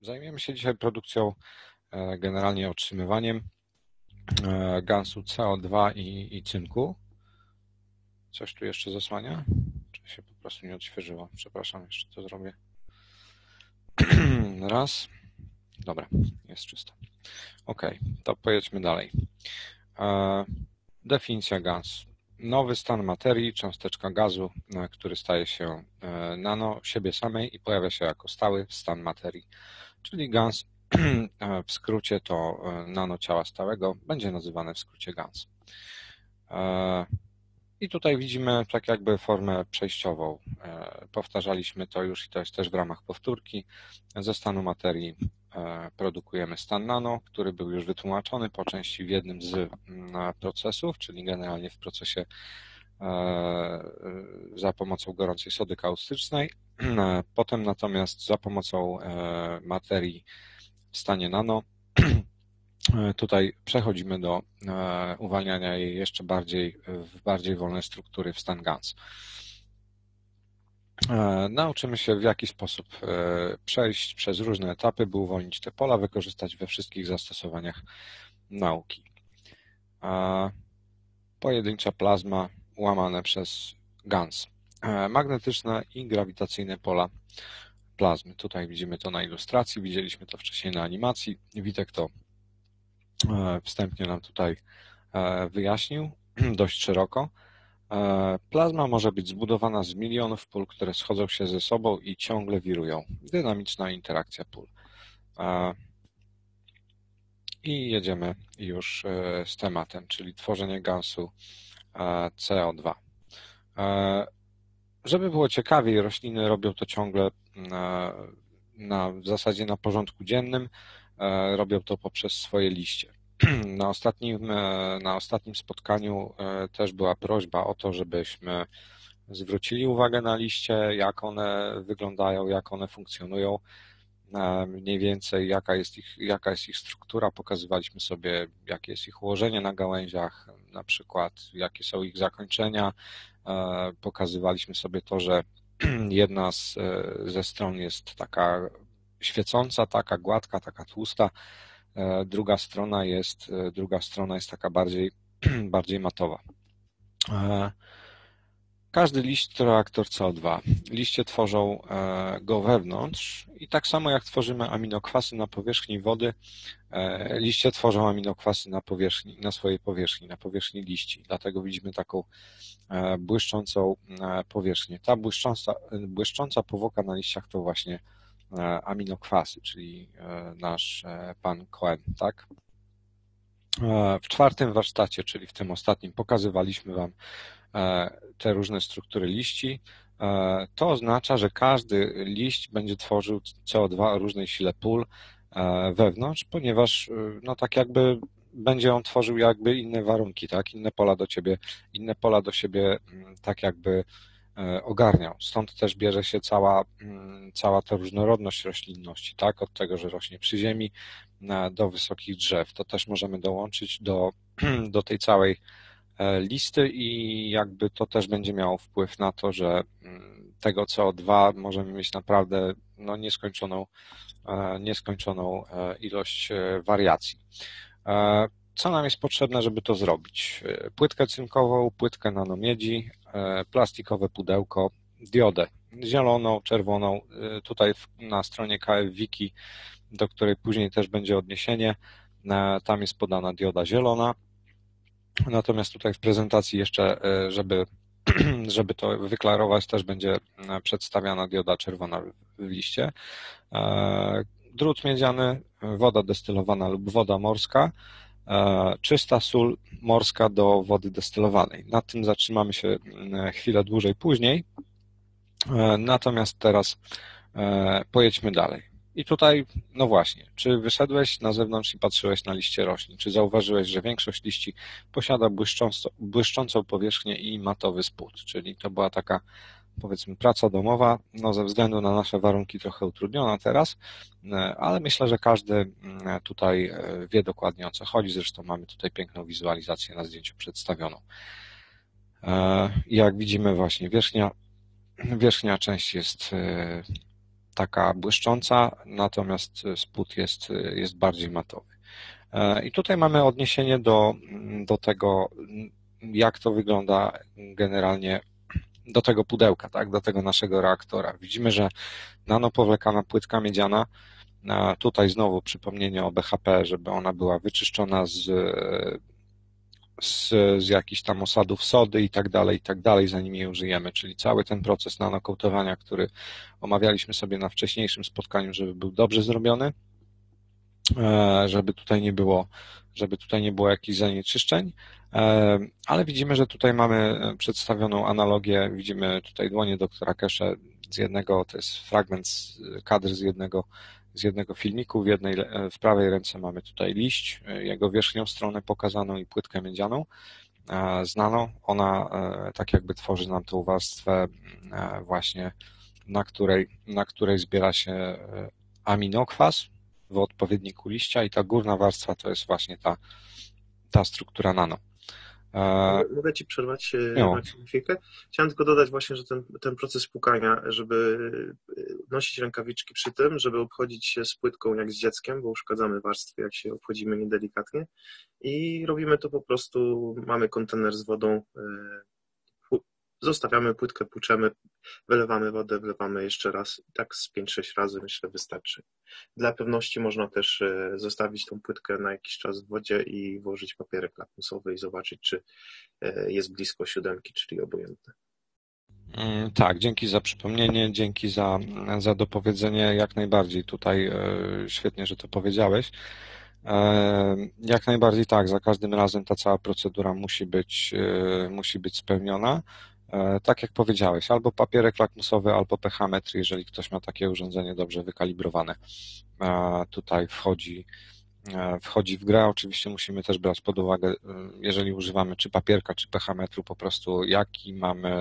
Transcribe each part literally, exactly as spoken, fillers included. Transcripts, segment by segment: Zajmiemy się dzisiaj produkcją, generalnie otrzymywaniem gansu C O dwa i, i cynku. Coś tu jeszcze zasłania? Czy się po prostu nie odświeżyło? Przepraszam, jeszcze to zrobię. Raz. Dobra, jest czysto. Ok, to pojedźmy dalej. Definicja gans. Nowy stan materii, cząsteczka gazu, który staje się nano siebie samej i pojawia się jako stały stan materii, czyli gans, w skrócie to nano ciała stałego, będzie nazywane w skrócie gans. I tutaj widzimy tak jakby formę przejściową. Powtarzaliśmy to już i to jest też w ramach powtórki. Ze stanu materii produkujemy stan nano, który był już wytłumaczony po części w jednym z procesów, czyli generalnie w procesie za pomocą gorącej sody kaustycznej. Potem natomiast za pomocą materii w stanie nano tutaj przechodzimy do uwalniania jej jeszcze bardziej w bardziej wolne struktury w stan gans. Nauczymy się, w jaki sposób przejść przez różne etapy, by uwolnić te pola, wykorzystać we wszystkich zastosowaniach nauki. Pojedyncza plazma łamane przez gans. Magnetyczne i grawitacyjne pola plazmy. Tutaj widzimy to na ilustracji, widzieliśmy to wcześniej na animacji. Witek to wstępnie nam tutaj wyjaśnił dość szeroko. Plazma może być zbudowana z milionów pól, które schodzą się ze sobą i ciągle wirują. Dynamiczna interakcja pól. I jedziemy już z tematem, czyli tworzenie gansu C O dwa. Żeby było ciekawiej, rośliny robią to ciągle na, na, w zasadzie na porządku dziennym, robią to poprzez swoje liście. Na ostatnim, na ostatnim spotkaniu też była prośba o to, żebyśmy zwrócili uwagę na liście, jak one wyglądają, jak one funkcjonują, mniej więcej jaka jest ich, jaka jest ich struktura. Pokazywaliśmy sobie, jakie jest ich ułożenie na gałęziach, na przykład jakie są ich zakończenia. Pokazywaliśmy sobie to, że jedna z, ze stron jest taka świecąca, taka gładka, taka tłusta. Druga strona jest, druga strona jest taka bardziej, bardziej matowa. Każdy liść to reaktor C O dwa. Liście tworzą go wewnątrz i tak samo jak tworzymy aminokwasy na powierzchni wody, liście tworzą aminokwasy na powierzchni, na swojej powierzchni, na powierzchni liści. Dlatego widzimy taką błyszczącą powierzchnię. Ta błyszcząca, błyszcząca powłoka na liściach to właśnie aminokwasy, czyli nasz pan Cohen, tak? W czwartym warsztacie, czyli w tym ostatnim, pokazywaliśmy Wam te różne struktury liści. To oznacza, że każdy liść będzie tworzył C O dwa o różnej sile pól wewnątrz, ponieważ no tak jakby będzie on tworzył jakby inne warunki, tak? Inne pola do ciebie, inne pola do siebie tak jakby ogarniał. Stąd też bierze się cała, cała ta różnorodność roślinności, tak? Od tego, że rośnie przy ziemi do wysokich drzew. To też możemy dołączyć do, do tej całej listy i jakby to też będzie miało wpływ na to, że tego C O dwa możemy mieć naprawdę no, nieskończoną, nieskończoną ilość wariacji. Co nam jest potrzebne, żeby to zrobić? Płytkę cynkową, płytkę nanomiedzi, plastikowe pudełko, diodę zieloną, czerwoną. Tutaj na stronie KFWiki, do której później też będzie odniesienie, tam jest podana dioda zielona. Natomiast tutaj w prezentacji jeszcze, żeby, żeby to wyklarować, też będzie przedstawiana dioda czerwona w liście. Drut miedziany, woda destylowana lub woda morska, czysta sól morska do wody destylowanej. Nad tym zatrzymamy się chwilę dłużej później, natomiast teraz pojedźmy dalej. I tutaj, no właśnie, czy wyszedłeś na zewnątrz i patrzyłeś na liście roślin? Czy zauważyłeś, że większość liści posiada błyszczącą, błyszczącą powierzchnię i matowy spód? Czyli to była taka, powiedzmy, praca domowa, no ze względu na nasze warunki trochę utrudniona teraz, ale myślę, że każdy tutaj wie dokładnie, o co chodzi. Zresztą mamy tutaj piękną wizualizację na zdjęciu przedstawioną. Jak widzimy właśnie wierzchnia, wierzchnia część jest taka błyszcząca, natomiast spód jest, jest bardziej matowy. I tutaj mamy odniesienie do, do tego, jak to wygląda generalnie do tego pudełka, tak, do tego naszego reaktora. Widzimy, że nanopowlekana płytka miedziana, tutaj znowu przypomnienie o B H P, żeby ona była wyczyszczona z, z, z jakichś tam osadów sody i tak dalej, i tak dalej, zanim jej użyjemy, czyli cały ten proces nanokołtowania, który omawialiśmy sobie na wcześniejszym spotkaniu, żeby był dobrze zrobiony, żeby tutaj nie było, żeby tutaj nie było jakichś zanieczyszczeń, ale widzimy, że tutaj mamy przedstawioną analogię, widzimy tutaj dłonie doktora Keshe z jednego, to jest fragment kadry z jednego, z jednego filmiku, w, jednej, w prawej ręce mamy tutaj liść, jego wierzchnią stronę pokazaną i płytkę miedzianą, znaną, ona tak jakby tworzy nam tą warstwę właśnie, na której, na której zbiera się aminokwas w odpowiedniku liścia i ta górna warstwa to jest właśnie ta, ta struktura nano. Mogę Ci przerwać na chwilkę. Chciałem tylko dodać właśnie, że ten, ten proces płukania, żeby nosić rękawiczki przy tym, żeby obchodzić się z płytką jak z dzieckiem, bo uszkadzamy warstwy, jak się obchodzimy niedelikatnie i robimy to po prostu, mamy kontener z wodą, zostawiamy płytkę, płuczemy, wylewamy wodę, wlewamy jeszcze raz i tak z pięć sześć razy myślę wystarczy. Dla pewności można też zostawić tą płytkę na jakiś czas w wodzie i włożyć papierek lakmusowy i zobaczyć, czy jest blisko siódemki, czyli obojętne. Tak, dzięki za przypomnienie, dzięki za, za dopowiedzenie, jak najbardziej tutaj świetnie, że to powiedziałeś. Jak najbardziej tak, za każdym razem ta cała procedura musi być, musi być spełniona. Tak jak powiedziałeś, albo papierek lakmusowy, albo pH-metr, jeżeli ktoś ma takie urządzenie dobrze wykalibrowane. Tutaj wchodzi, wchodzi w grę. Oczywiście musimy też brać pod uwagę, jeżeli używamy czy papierka, czy pH-metru, po prostu jaki mamy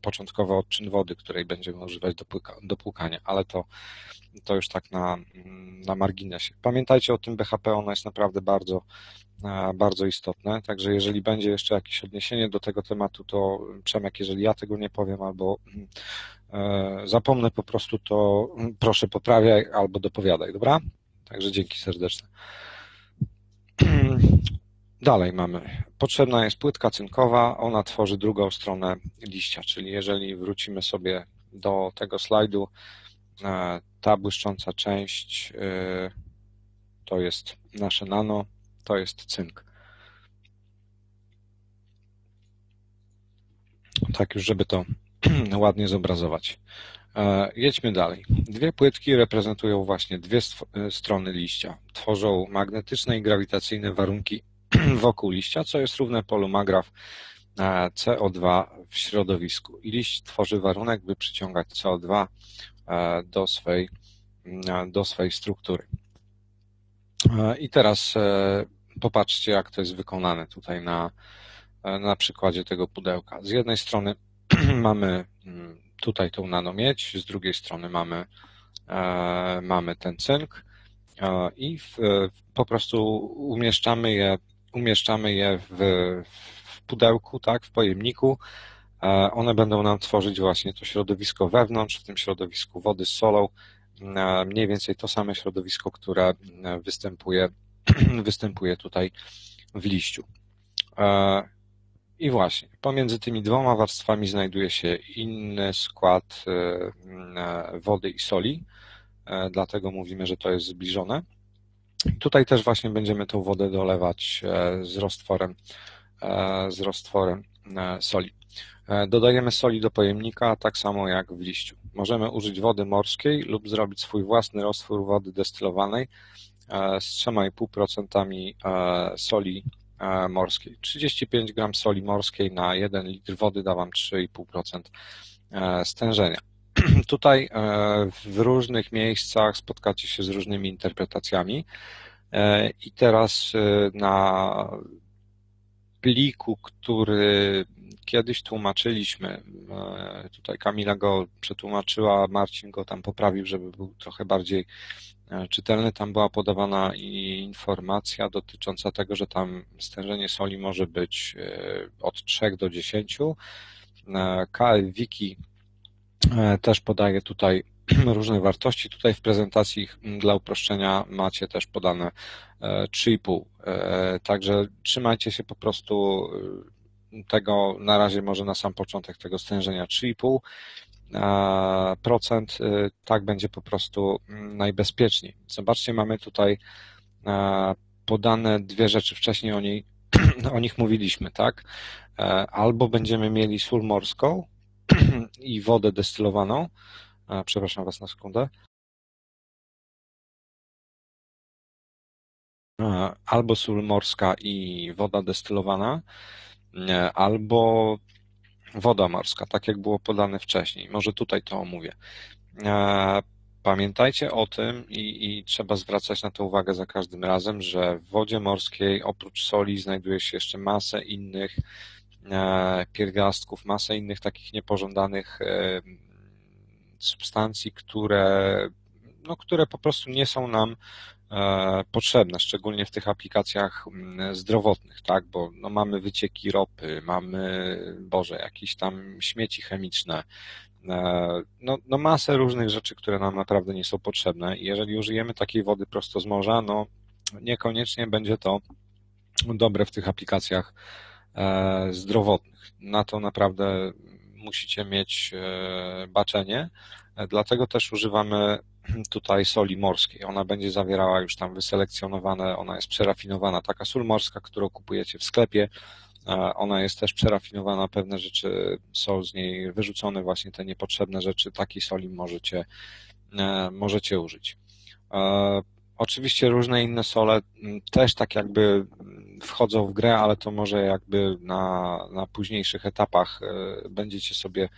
początkowy odczyn wody, której będziemy używać do, płyka, do płukania, ale to, to już tak na, na marginesie. Pamiętajcie o tym B H P, ono jest naprawdę bardzo, bardzo istotne, także jeżeli będzie jeszcze jakieś odniesienie do tego tematu, to Przemek, jeżeli ja tego nie powiem albo e, zapomnę po prostu, to proszę poprawiaj albo dopowiadaj, dobra? Także dzięki serdeczne. Dalej mamy. Potrzebna jest płytka cynkowa, ona tworzy drugą stronę liścia, czyli jeżeli wrócimy sobie do tego slajdu, ta błyszcząca część to jest nasze nano, to jest cynk. Tak już, żeby to ładnie zobrazować. Jedźmy dalej. Dwie płytki reprezentują właśnie dwie strony liścia. Tworzą magnetyczne i grawitacyjne warunki wokół liścia, co jest równe polu magraw C O dwa w środowisku. I liść tworzy warunek, by przyciągać C O dwa do swej, do swej struktury. I teraz popatrzcie, jak to jest wykonane tutaj na, na przykładzie tego pudełka. Z jednej strony mamy tutaj tą nanomiedź, z drugiej strony mamy, mamy ten cynk i w, po prostu umieszczamy je umieszczamy je w, w pudełku, tak, w pojemniku. One będą nam tworzyć właśnie to środowisko wewnątrz, w tym środowisku wody z solą, mniej więcej to same środowisko, które występuje, występuje tutaj w liściu. I właśnie, pomiędzy tymi dwoma warstwami znajduje się inny skład wody i soli, dlatego mówimy, że to jest zbliżone. Tutaj też właśnie będziemy tą wodę dolewać z roztworem, z roztworem soli. Dodajemy soli do pojemnika, tak samo jak w liściu. Możemy użyć wody morskiej lub zrobić swój własny roztwór wody destylowanej z trzy i pół procent soli morskiej. trzydzieści pięć gramów soli morskiej na jeden litr wody da Wam trzy i pół procent stężenia. Tutaj w różnych miejscach spotkacie się z różnymi interpretacjami i teraz na pliku, który kiedyś tłumaczyliśmy, tutaj Kamila go przetłumaczyła, Marcin go tam poprawił, żeby był trochę bardziej czytelny, tam była podawana informacja dotycząca tego, że tam stężenie soli może być od trzy do dziesięciu. KFWiki też podaje tutaj różnych wartości. Tutaj w prezentacji dla uproszczenia macie też podane trzy i pół. Także trzymajcie się po prostu tego, na razie może na sam początek tego stężenia trzy i pół procent, tak będzie po prostu najbezpieczniej. Zobaczcie, mamy tutaj podane dwie rzeczy, wcześniej o, niej, o nich mówiliśmy, tak? Albo będziemy mieli sól morską i wodę destylowaną, przepraszam Was na sekundę, albo sól morska i woda destylowana, albo woda morska, tak jak było podane wcześniej. Może tutaj to omówię. Pamiętajcie o tym i, i trzeba zwracać na to uwagę za każdym razem, że w wodzie morskiej oprócz soli znajduje się jeszcze masę innych pierwiastków, masę innych takich niepożądanych substancji, które, no, które po prostu nie są nam potrzebne, szczególnie w tych aplikacjach zdrowotnych, tak, bo no, mamy wycieki ropy, mamy, Boże, jakieś tam śmieci chemiczne, no, no masę różnych rzeczy, które nam naprawdę nie są potrzebne i jeżeli użyjemy takiej wody prosto z morza, no niekoniecznie będzie to dobre w tych aplikacjach zdrowotnych. Na to naprawdę musicie mieć baczenie, dlatego też używamy tutaj soli morskiej. Ona będzie zawierała już tam wyselekcjonowane, ona jest przerafinowana. Taka sól morska, którą kupujecie w sklepie, ona jest też przerafinowana, pewne rzeczy są z niej wyrzucone, właśnie te niepotrzebne rzeczy. Takiej soli możecie, możecie użyć. Oczywiście różne inne sole też tak jakby wchodzą w grę, ale to może jakby na, na późniejszych etapach będziecie sobie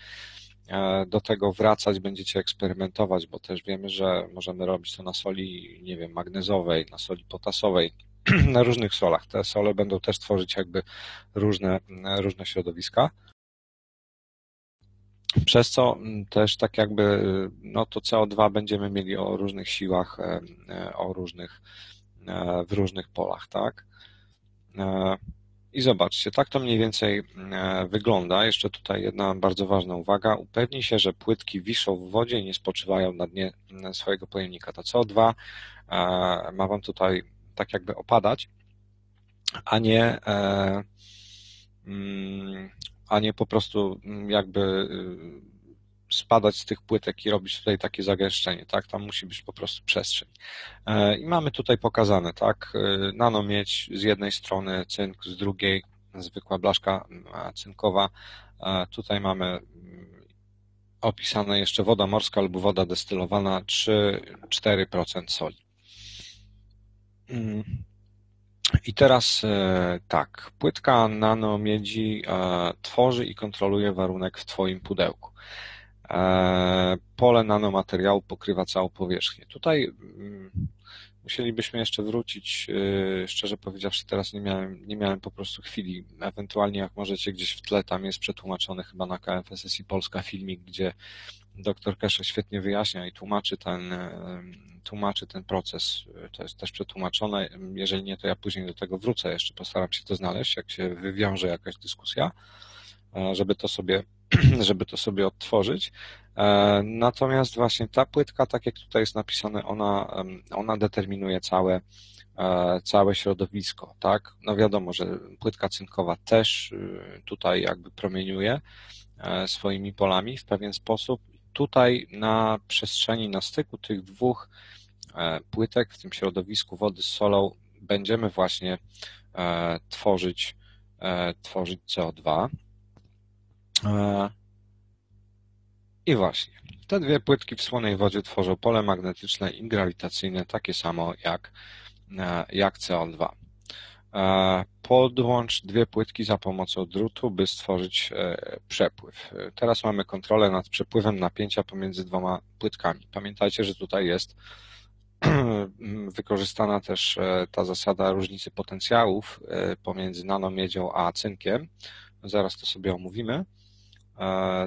do tego wracać, będziecie eksperymentować, bo też wiemy, że możemy robić to na soli, nie wiem, magnezowej, na soli potasowej, na różnych solach. Te sole będą też tworzyć jakby różne, różne środowiska. Przez co też tak jakby no to C O dwa będziemy mieli o różnych siłach, o różnych, w różnych polach, tak? I zobaczcie, tak to mniej więcej wygląda. Jeszcze tutaj jedna bardzo ważna uwaga. Upewnij się, że płytki wiszą w wodzie i nie spoczywają na dnie swojego pojemnika. To C O dwa ma Wam tutaj tak jakby opadać, a nie, a nie po prostu jakby spadać z tych płytek i robić tutaj takie zagęszczenie, tak? Tam musi być po prostu przestrzeń. I mamy tutaj pokazane, tak? Nanomiedź z jednej strony, cynk z drugiej, zwykła blaszka cynkowa. Tutaj mamy opisane jeszcze woda morska albo woda destylowana, trzy do czterech procent soli. I teraz tak, płytka nanomiedzi tworzy i kontroluje warunek w Twoim pudełku. Pole nanomateriału pokrywa całą powierzchnię. Tutaj musielibyśmy jeszcze wrócić, szczerze powiedziawszy teraz nie miałem, nie miałem po prostu chwili, ewentualnie jak możecie gdzieś w tle, tam jest przetłumaczony chyba na K F S S I Polska filmik, gdzie doktor Keshe świetnie wyjaśnia i tłumaczy ten, tłumaczy ten proces, to jest też przetłumaczone, jeżeli nie, to ja później do tego wrócę, jeszcze postaram się to znaleźć, jak się wywiąże jakaś dyskusja, żeby to sobie żeby to sobie odtworzyć. Natomiast właśnie ta płytka, tak jak tutaj jest napisane, ona, ona determinuje całe, całe środowisko, tak? No wiadomo, że płytka cynkowa też tutaj jakby promieniuje swoimi polami w pewien sposób. Tutaj na przestrzeni, na styku tych dwóch płytek w tym środowisku wody z solą będziemy właśnie tworzyć, tworzyć C O dwa. I właśnie, te dwie płytki w słonej wodzie tworzą pole magnetyczne i grawitacyjne, takie samo jak, jak C O dwa. Podłącz dwie płytki za pomocą drutu, by stworzyć przepływ. Teraz mamy kontrolę nad przepływem napięcia pomiędzy dwoma płytkami. Pamiętajcie, że tutaj jest wykorzystana też ta zasada różnicy potencjałów pomiędzy nanomiedzią a cynkiem. Zaraz to sobie omówimy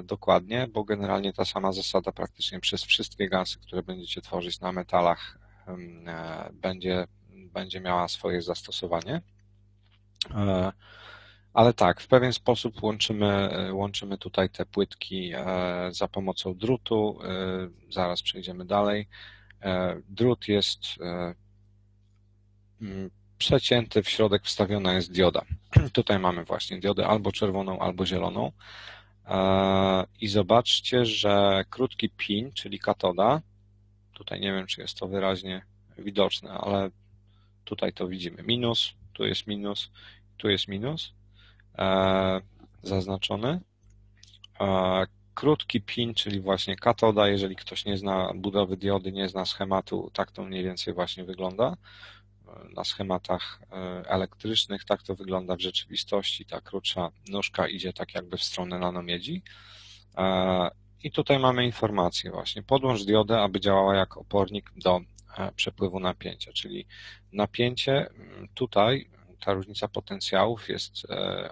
dokładnie, bo generalnie ta sama zasada praktycznie przez wszystkie gazy, które będziecie tworzyć na metalach, będzie, będzie miała swoje zastosowanie. Ale tak, w pewien sposób łączymy, łączymy tutaj te płytki za pomocą drutu. Zaraz przejdziemy dalej. Drut jest przecięty, w środek wstawiona jest dioda. Tutaj mamy właśnie diodę albo czerwoną, albo zieloną. I zobaczcie, że krótki pin, czyli katoda, tutaj nie wiem, czy jest to wyraźnie widoczne, ale tutaj to widzimy. Minus, tu jest minus, tu jest minus zaznaczony. Krótki pin, czyli właśnie katoda, jeżeli ktoś nie zna budowy diody, nie zna schematu, tak to mniej więcej właśnie wygląda. Na schematach elektrycznych tak to wygląda w rzeczywistości. Ta krótsza nóżka idzie tak jakby w stronę nanomiedzi. I tutaj mamy informację właśnie. Podłącz diodę, aby działała jak opornik do przepływu napięcia, czyli napięcie tutaj, ta różnica potencjałów jest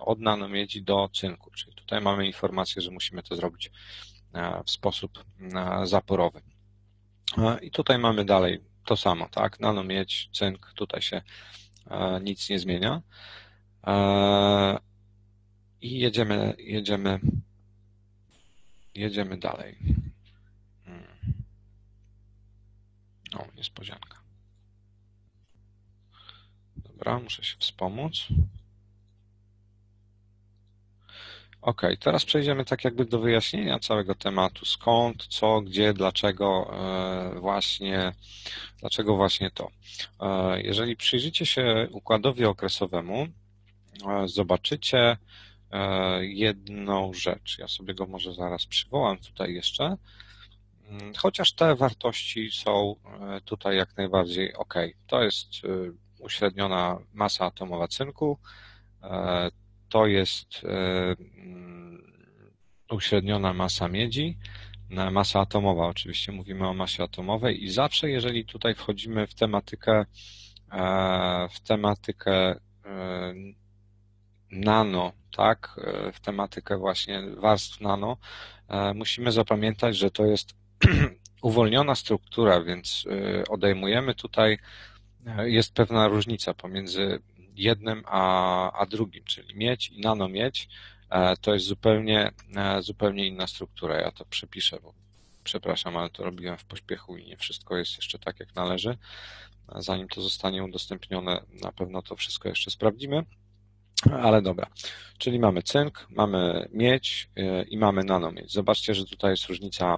od nanomiedzi do cynku, czyli tutaj mamy informację, że musimy to zrobić w sposób zaporowy. I tutaj mamy dalej to samo, tak? Nanomiedź, cynk, tutaj się nic nie zmienia. I jedziemy, jedziemy, jedziemy dalej. O, niespodzianka. Dobra, muszę się wspomóc. Ok, teraz przejdziemy tak jakby do wyjaśnienia całego tematu. Skąd, co, gdzie, dlaczego właśnie, dlaczego właśnie to. Jeżeli przyjrzycie się układowi okresowemu, zobaczycie jedną rzecz. Ja sobie go może zaraz przywołam tutaj jeszcze. Chociaż te wartości są tutaj jak najbardziej ok. To jest uśredniona masa atomowa cynku, to jest uśredniona masa miedzi, masa atomowa, oczywiście mówimy o masie atomowej i zawsze, jeżeli tutaj wchodzimy w tematykę, w tematykę nano, tak, w tematykę właśnie warstw nano, musimy zapamiętać, że to jest uwolniona struktura, więc odejmujemy tutaj, jest pewna różnica pomiędzy jednym a, a drugim, czyli miedź i nanomiedź, to jest zupełnie, zupełnie inna struktura. Ja to przepiszę, bo przepraszam, ale to robiłem w pośpiechu i nie wszystko jest jeszcze tak, jak należy. Zanim to zostanie udostępnione, na pewno to wszystko jeszcze sprawdzimy, ale dobra. Czyli mamy cynk, mamy miedź i mamy nanomiedź. Zobaczcie, że tutaj jest różnica,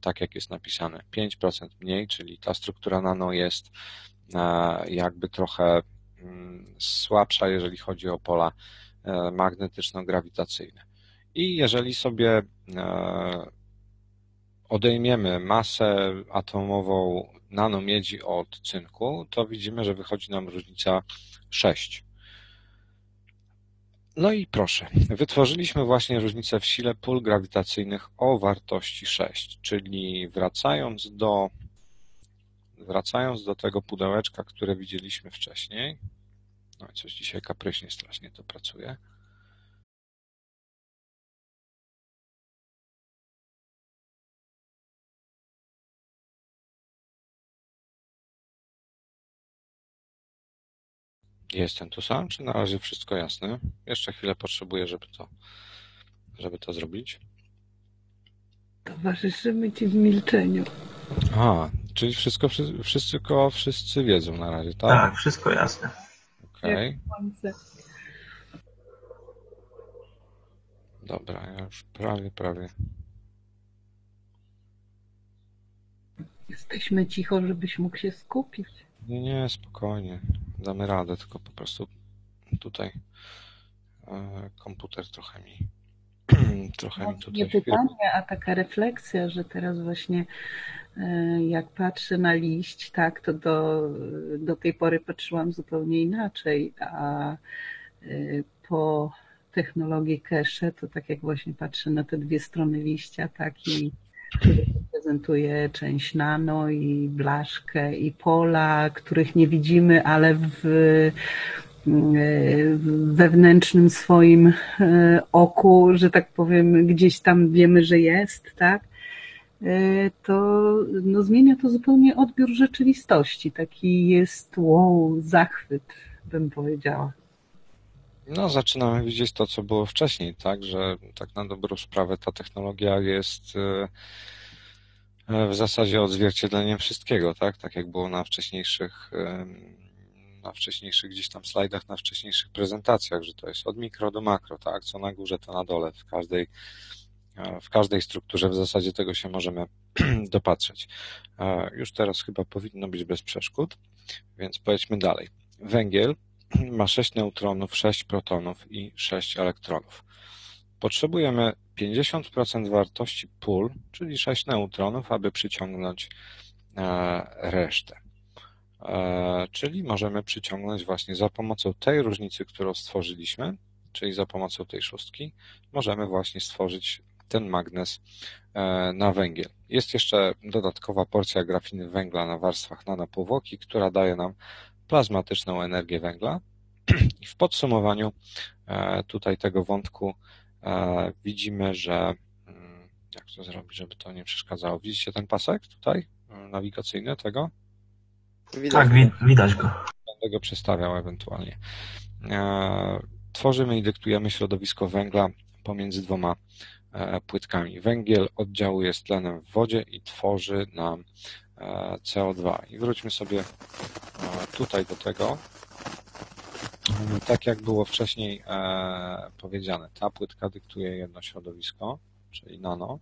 tak jak jest napisane, pięć procent mniej, czyli ta struktura nano jest jakby trochę słabsza, jeżeli chodzi o pola magnetyczno-grawitacyjne. I jeżeli sobie odejmiemy masę atomową nanomiedzi od cynku, to widzimy, że wychodzi nam różnica sześć. No i proszę, wytworzyliśmy właśnie różnicę w sile pól grawitacyjnych o wartości sześć, czyli wracając do Wracając do tego pudełeczka, które widzieliśmy wcześniej. No i coś dzisiaj kapryśnie strasznie to pracuje. Jestem tu sam, czy na razie wszystko jasne? Jeszcze chwilę potrzebuję, żeby to, żeby to zrobić. Towarzyszymy Ci w milczeniu. A, czyli wszystko, wszystko wszyscy wiedzą na razie, tak? Tak, wszystko jasne. Okej. Okay. Dobra, ja już prawie, prawie. Jesteśmy cicho, żebyś mógł się skupić. Nie, nie, spokojnie. Damy radę, tylko po prostu tutaj komputer trochę mi... Trochę mi tutaj nie pytanie, chwilę. A taka refleksja, że teraz właśnie jak patrzę na liść, tak, to do, do tej pory patrzyłam zupełnie inaczej, a po technologii Keshe to tak jak właśnie patrzę na te dwie strony liścia, tak, i prezentuje część nano i blaszkę i pola, których nie widzimy, ale w wewnętrznym swoim oku, że tak powiem, gdzieś tam wiemy, że jest, tak? To no, zmienia to zupełnie odbiór rzeczywistości. Taki jest wow, zachwyt, bym powiedziała. No, zaczynamy widzieć to, co było wcześniej, tak, że tak na dobrą sprawę ta technologia jest w zasadzie odzwierciedleniem wszystkiego, tak, tak jak było na wcześniejszych, na wcześniejszych gdzieś tam slajdach, na wcześniejszych prezentacjach, że to jest od mikro do makro, tak, co na górze, to na dole, w każdej w każdej strukturze w zasadzie tego się możemy dopatrzeć. Już teraz chyba powinno być bez przeszkód, więc pojedźmy dalej. Węgiel ma sześć neutronów, sześć protonów i sześć elektronów. Potrzebujemy pięćdziesiąt procent wartości pól, czyli sześć neutronów, aby przyciągnąć resztę. Czyli możemy przyciągnąć właśnie za pomocą tej różnicy, którą stworzyliśmy, czyli za pomocą tej szóstki, możemy właśnie stworzyć ten magnes na węgiel. Jest jeszcze dodatkowa porcja grafiny węgla na warstwach nanopowłoki, która daje nam plazmatyczną energię węgla. I w podsumowaniu tutaj tego wątku widzimy, że jak to zrobić, żeby to nie przeszkadzało? Widzicie ten pasek tutaj nawigacyjny tego? Widać. Tak, widać go. Będę go przestawiał ewentualnie. Tworzymy i dyktujemy środowisko węgla pomiędzy dwoma płytkami. Węgiel oddziałuje z tlenem w wodzie i tworzy nam C O dwa. I wróćmy sobie tutaj do tego. Tak jak było wcześniej powiedziane, ta płytka dyktuje jedno środowisko, czyli nano.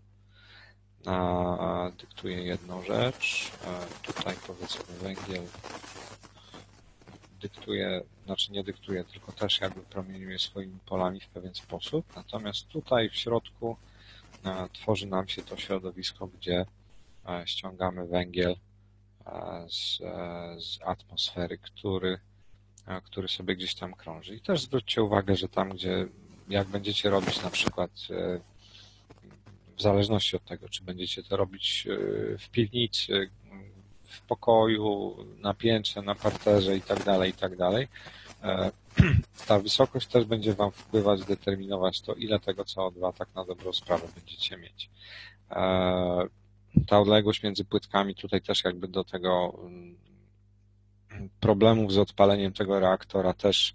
Dyktuje jedną rzecz. Tutaj powiedzmy węgiel dyktuje, znaczy nie dyktuje, tylko też jakby promieniuje swoimi polami w pewien sposób. Natomiast tutaj w środku tworzy nam się to środowisko, gdzie ściągamy węgiel z, z atmosfery, który, który sobie gdzieś tam krąży. I też zwróćcie uwagę, że tam, gdzie jak będziecie robić na przykład w zależności od tego, czy będziecie to robić w piwnicy, w pokoju, na piętrze, na parterze i tak dalej, i tak dalej. Ta wysokość też będzie Wam wpływać, determinować to, ile tego C O dwa tak na dobrą sprawę będziecie mieć. Ta odległość między płytkami tutaj też jakby do tego problemów z odpaleniem tego reaktora też,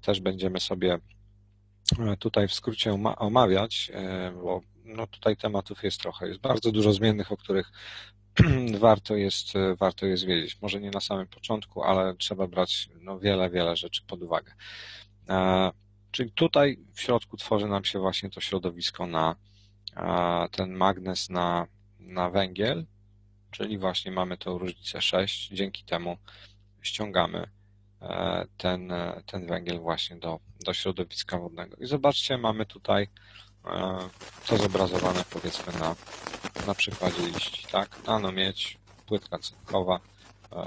też będziemy sobie tutaj w skrócie omawiać, bo no tutaj tematów jest trochę, jest bardzo dużo zmiennych, o których warto jest, warto jest wiedzieć. Może nie na samym początku, ale trzeba brać no, wiele, wiele rzeczy pod uwagę. E, czyli tutaj w środku tworzy nam się właśnie to środowisko na a, ten magnes na, na węgiel, czyli właśnie mamy tą różnicę sześć. Dzięki temu ściągamy e, ten, ten węgiel właśnie do, do środowiska wodnego. I zobaczcie, mamy tutaj to zobrazowane powiedzmy na, na przykładzie liści, tak? Nano miedź, płytka cynkowa,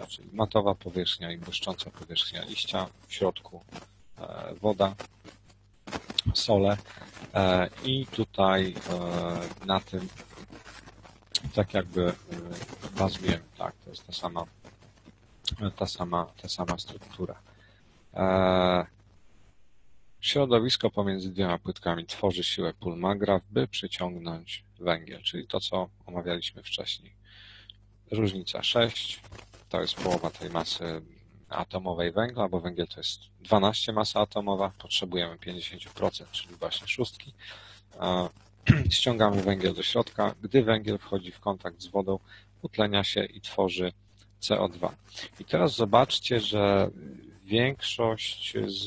czyli matowa powierzchnia i błyszcząca powierzchnia liścia, w środku woda, sole i tutaj na tym tak jakby bazujemy, tak? To jest ta sama, ta sama, ta sama struktura. Środowisko pomiędzy dwiema płytkami tworzy siłę pól magrav, by przyciągnąć węgiel, czyli to, co omawialiśmy wcześniej. Różnica sześć, to jest połowa tej masy atomowej węgla, bo węgiel to jest dwanaście masa atomowa, potrzebujemy pięćdziesiąt procent, czyli właśnie szóstki. Ściągamy węgiel do środka. Gdy węgiel wchodzi w kontakt z wodą, utlenia się i tworzy C O dwa. I teraz zobaczcie, że większość z...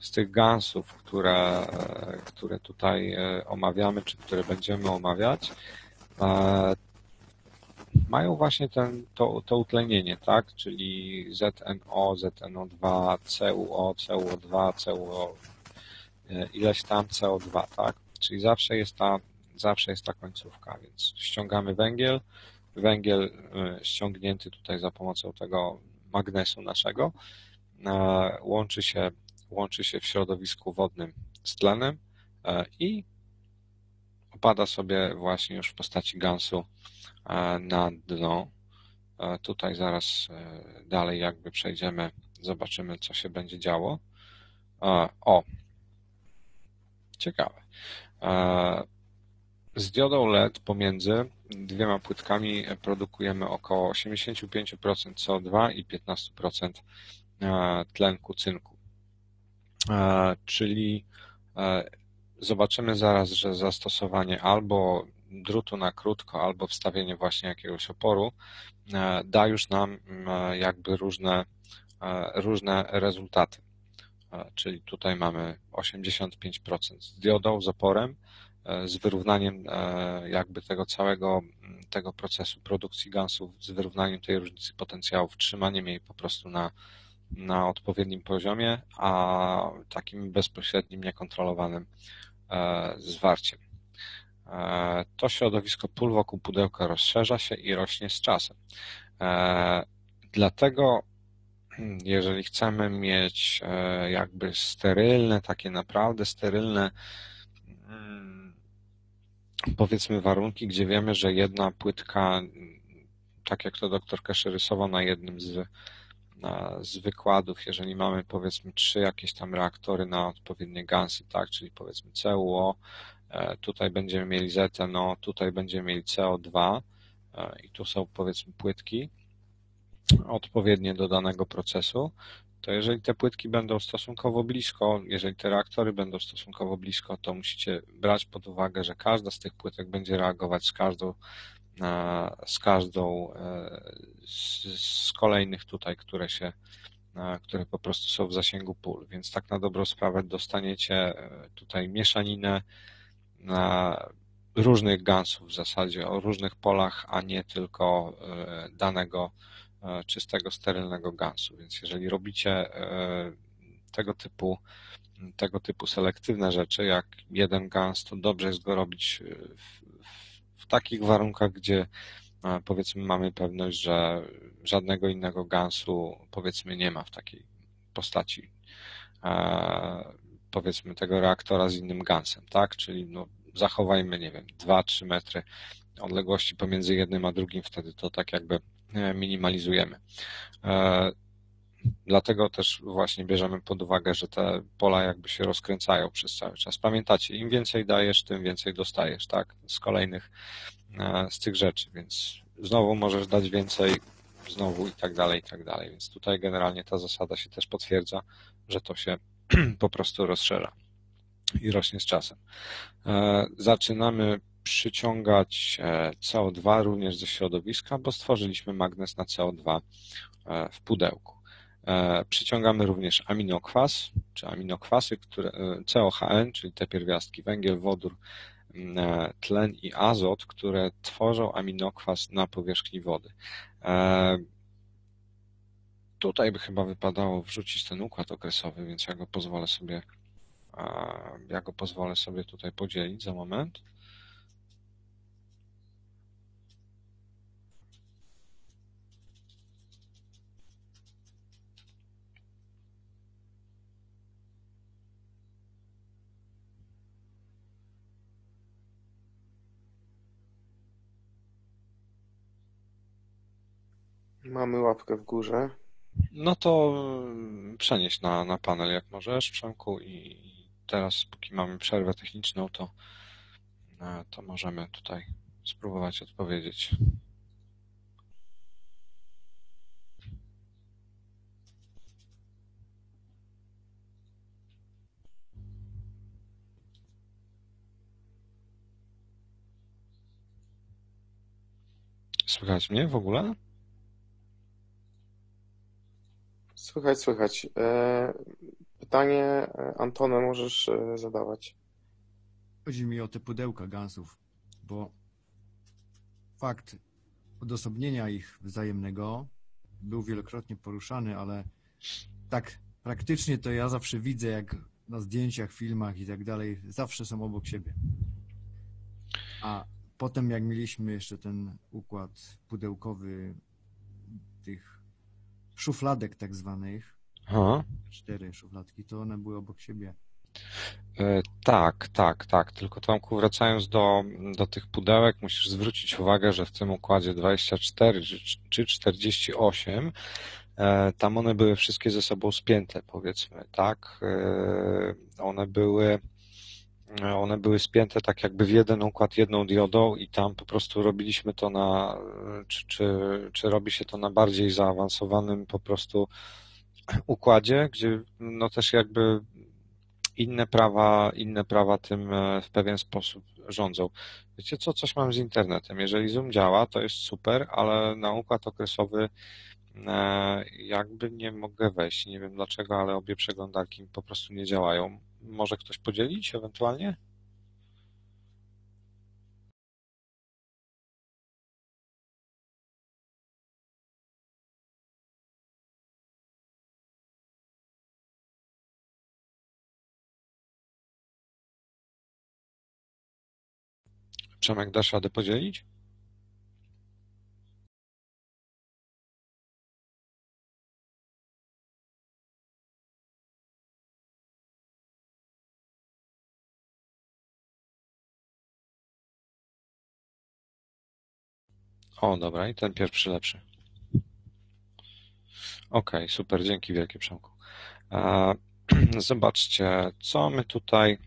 z tych gansów, które, które tutaj omawiamy, czy które będziemy omawiać, mają właśnie ten, to, to utlenienie, tak? Czyli Z N O, Z N O dwa, C U O, C U O dwa, C U O, ileś tam C O dwa, tak? Czyli zawsze jest ta, zawsze jest ta końcówka, więc ściągamy węgiel, węgiel ściągnięty tutaj za pomocą tego magnesu naszego, łączy się łączy się w środowisku wodnym z tlenem i opada sobie właśnie już w postaci gansu na dno. Tutaj zaraz dalej jakby przejdziemy, zobaczymy, co się będzie działo. O, ciekawe. Z diodą L E D pomiędzy dwiema płytkami produkujemy około osiemdziesiąt pięć procent C O dwa i piętnaście procent tlenku cynku. czyli zobaczymy zaraz, że zastosowanie albo drutu na krótko, albo wstawienie właśnie jakiegoś oporu da już nam jakby różne, różne rezultaty. Czyli tutaj mamy osiemdziesiąt pięć procent z diodą, z oporem, z wyrównaniem jakby tego całego tego procesu produkcji gansów, z wyrównaniem tej różnicy potencjałów, trzymaniem jej po prostu na, na odpowiednim poziomie, a takim bezpośrednim, niekontrolowanym zwarciem. To środowisko pól wokół pudełka rozszerza się i rośnie z czasem. Dlatego jeżeli chcemy mieć jakby sterylne, takie naprawdę sterylne, powiedzmy, warunki, gdzie wiemy, że jedna płytka, tak jak to doktor Keshe rysował na jednym z, z wykładów, jeżeli mamy powiedzmy trzy jakieś tam reaktory na odpowiednie gansy, tak, czyli powiedzmy C U O, tutaj będziemy mieli Z N O, tutaj będziemy mieli C O dwa i tu są powiedzmy płytki odpowiednie do danego procesu, to jeżeli te płytki będą stosunkowo blisko, jeżeli te reaktory będą stosunkowo blisko, to musicie brać pod uwagę, że każda z tych płytek będzie reagować z każdą z każdą z kolejnych tutaj, które się, które po prostu są w zasięgu pól. Więc tak na dobrą sprawę dostaniecie tutaj mieszaninę różnych gansów w zasadzie, o różnych polach, a nie tylko danego czystego, sterylnego gansu. Więc jeżeli robicie tego typu, tego typu selektywne rzeczy, jak jeden gans, to dobrze jest go robić w, w takich warunkach, gdzie powiedzmy mamy pewność, że żadnego innego gansu powiedzmy nie ma w takiej postaci powiedzmy tego reaktora z innym gansem, tak? Czyli no, zachowajmy, nie wiem, dwa trzy metry odległości pomiędzy jednym a drugim, wtedy to tak jakby minimalizujemy. Dlatego też właśnie bierzemy pod uwagę, że te pola jakby się rozkręcają przez cały czas. Pamiętacie, im więcej dajesz, tym więcej dostajesz, tak? Z kolejnych, z tych rzeczy, więc znowu możesz dać więcej, znowu i tak dalej, i tak dalej. Więc tutaj generalnie ta zasada się też potwierdza, że to się po prostu rozszerza i rośnie z czasem. Zaczynamy przyciągać C O dwa również ze środowiska, bo stworzyliśmy magnes na C O dwa w pudełku. Przyciągamy również aminokwas, czy aminokwasy, które, C O H N, czyli te pierwiastki węgiel, wodór, tlen i azot, które tworzą aminokwas na powierzchni wody. Tutaj by chyba wypadało wrzucić ten układ okresowy, więc ja go pozwolę sobie, ja go pozwolę sobie tutaj podzielić za moment. Mamy łapkę w górze. No to przenieś na, na panel, jak możesz, Przemku, i teraz, póki mamy przerwę techniczną, to, to możemy tutaj spróbować odpowiedzieć. Słychać mnie w ogóle? Słychać, słychać. Pytanie, Antone, możesz zadawać. Chodzi mi o te pudełka gansów, bo fakt odosobnienia ich wzajemnego był wielokrotnie poruszany, ale tak praktycznie to ja zawsze widzę, jak na zdjęciach, filmach i tak dalej, zawsze są obok siebie. A potem jak mieliśmy jeszcze ten układ pudełkowy tych szufladek tak zwanych, aha, cztery szufladki, to one były obok siebie. Yy, tak, tak, tak, tylko Tomku, wracając do, do tych pudełek, musisz zwrócić uwagę, że w tym układzie dwadzieścia cztery czy czterdzieści osiem yy, tam one były wszystkie ze sobą spięte, powiedzmy, tak? Yy, one były one były spięte tak jakby w jeden układ, jedną diodą i tam po prostu robiliśmy to na, czy, czy, czy robi się to na bardziej zaawansowanym po prostu układzie, gdzie no też jakby inne prawa, inne prawa tym w pewien sposób rządzą. Wiecie co, coś mam z internetem. Jeżeli Zoom działa, to jest super, ale na układ okresowy jakby nie mogę wejść. Nie wiem dlaczego, ale obie przeglądarki po prostu nie działają. Może ktoś podzielić ewentualnie? Przemek, dasz radę podzielić? O, dobra, i ten pierwszy lepszy. Ok, super, dzięki wielkie, Przemku. Zobaczcie, co my tutaj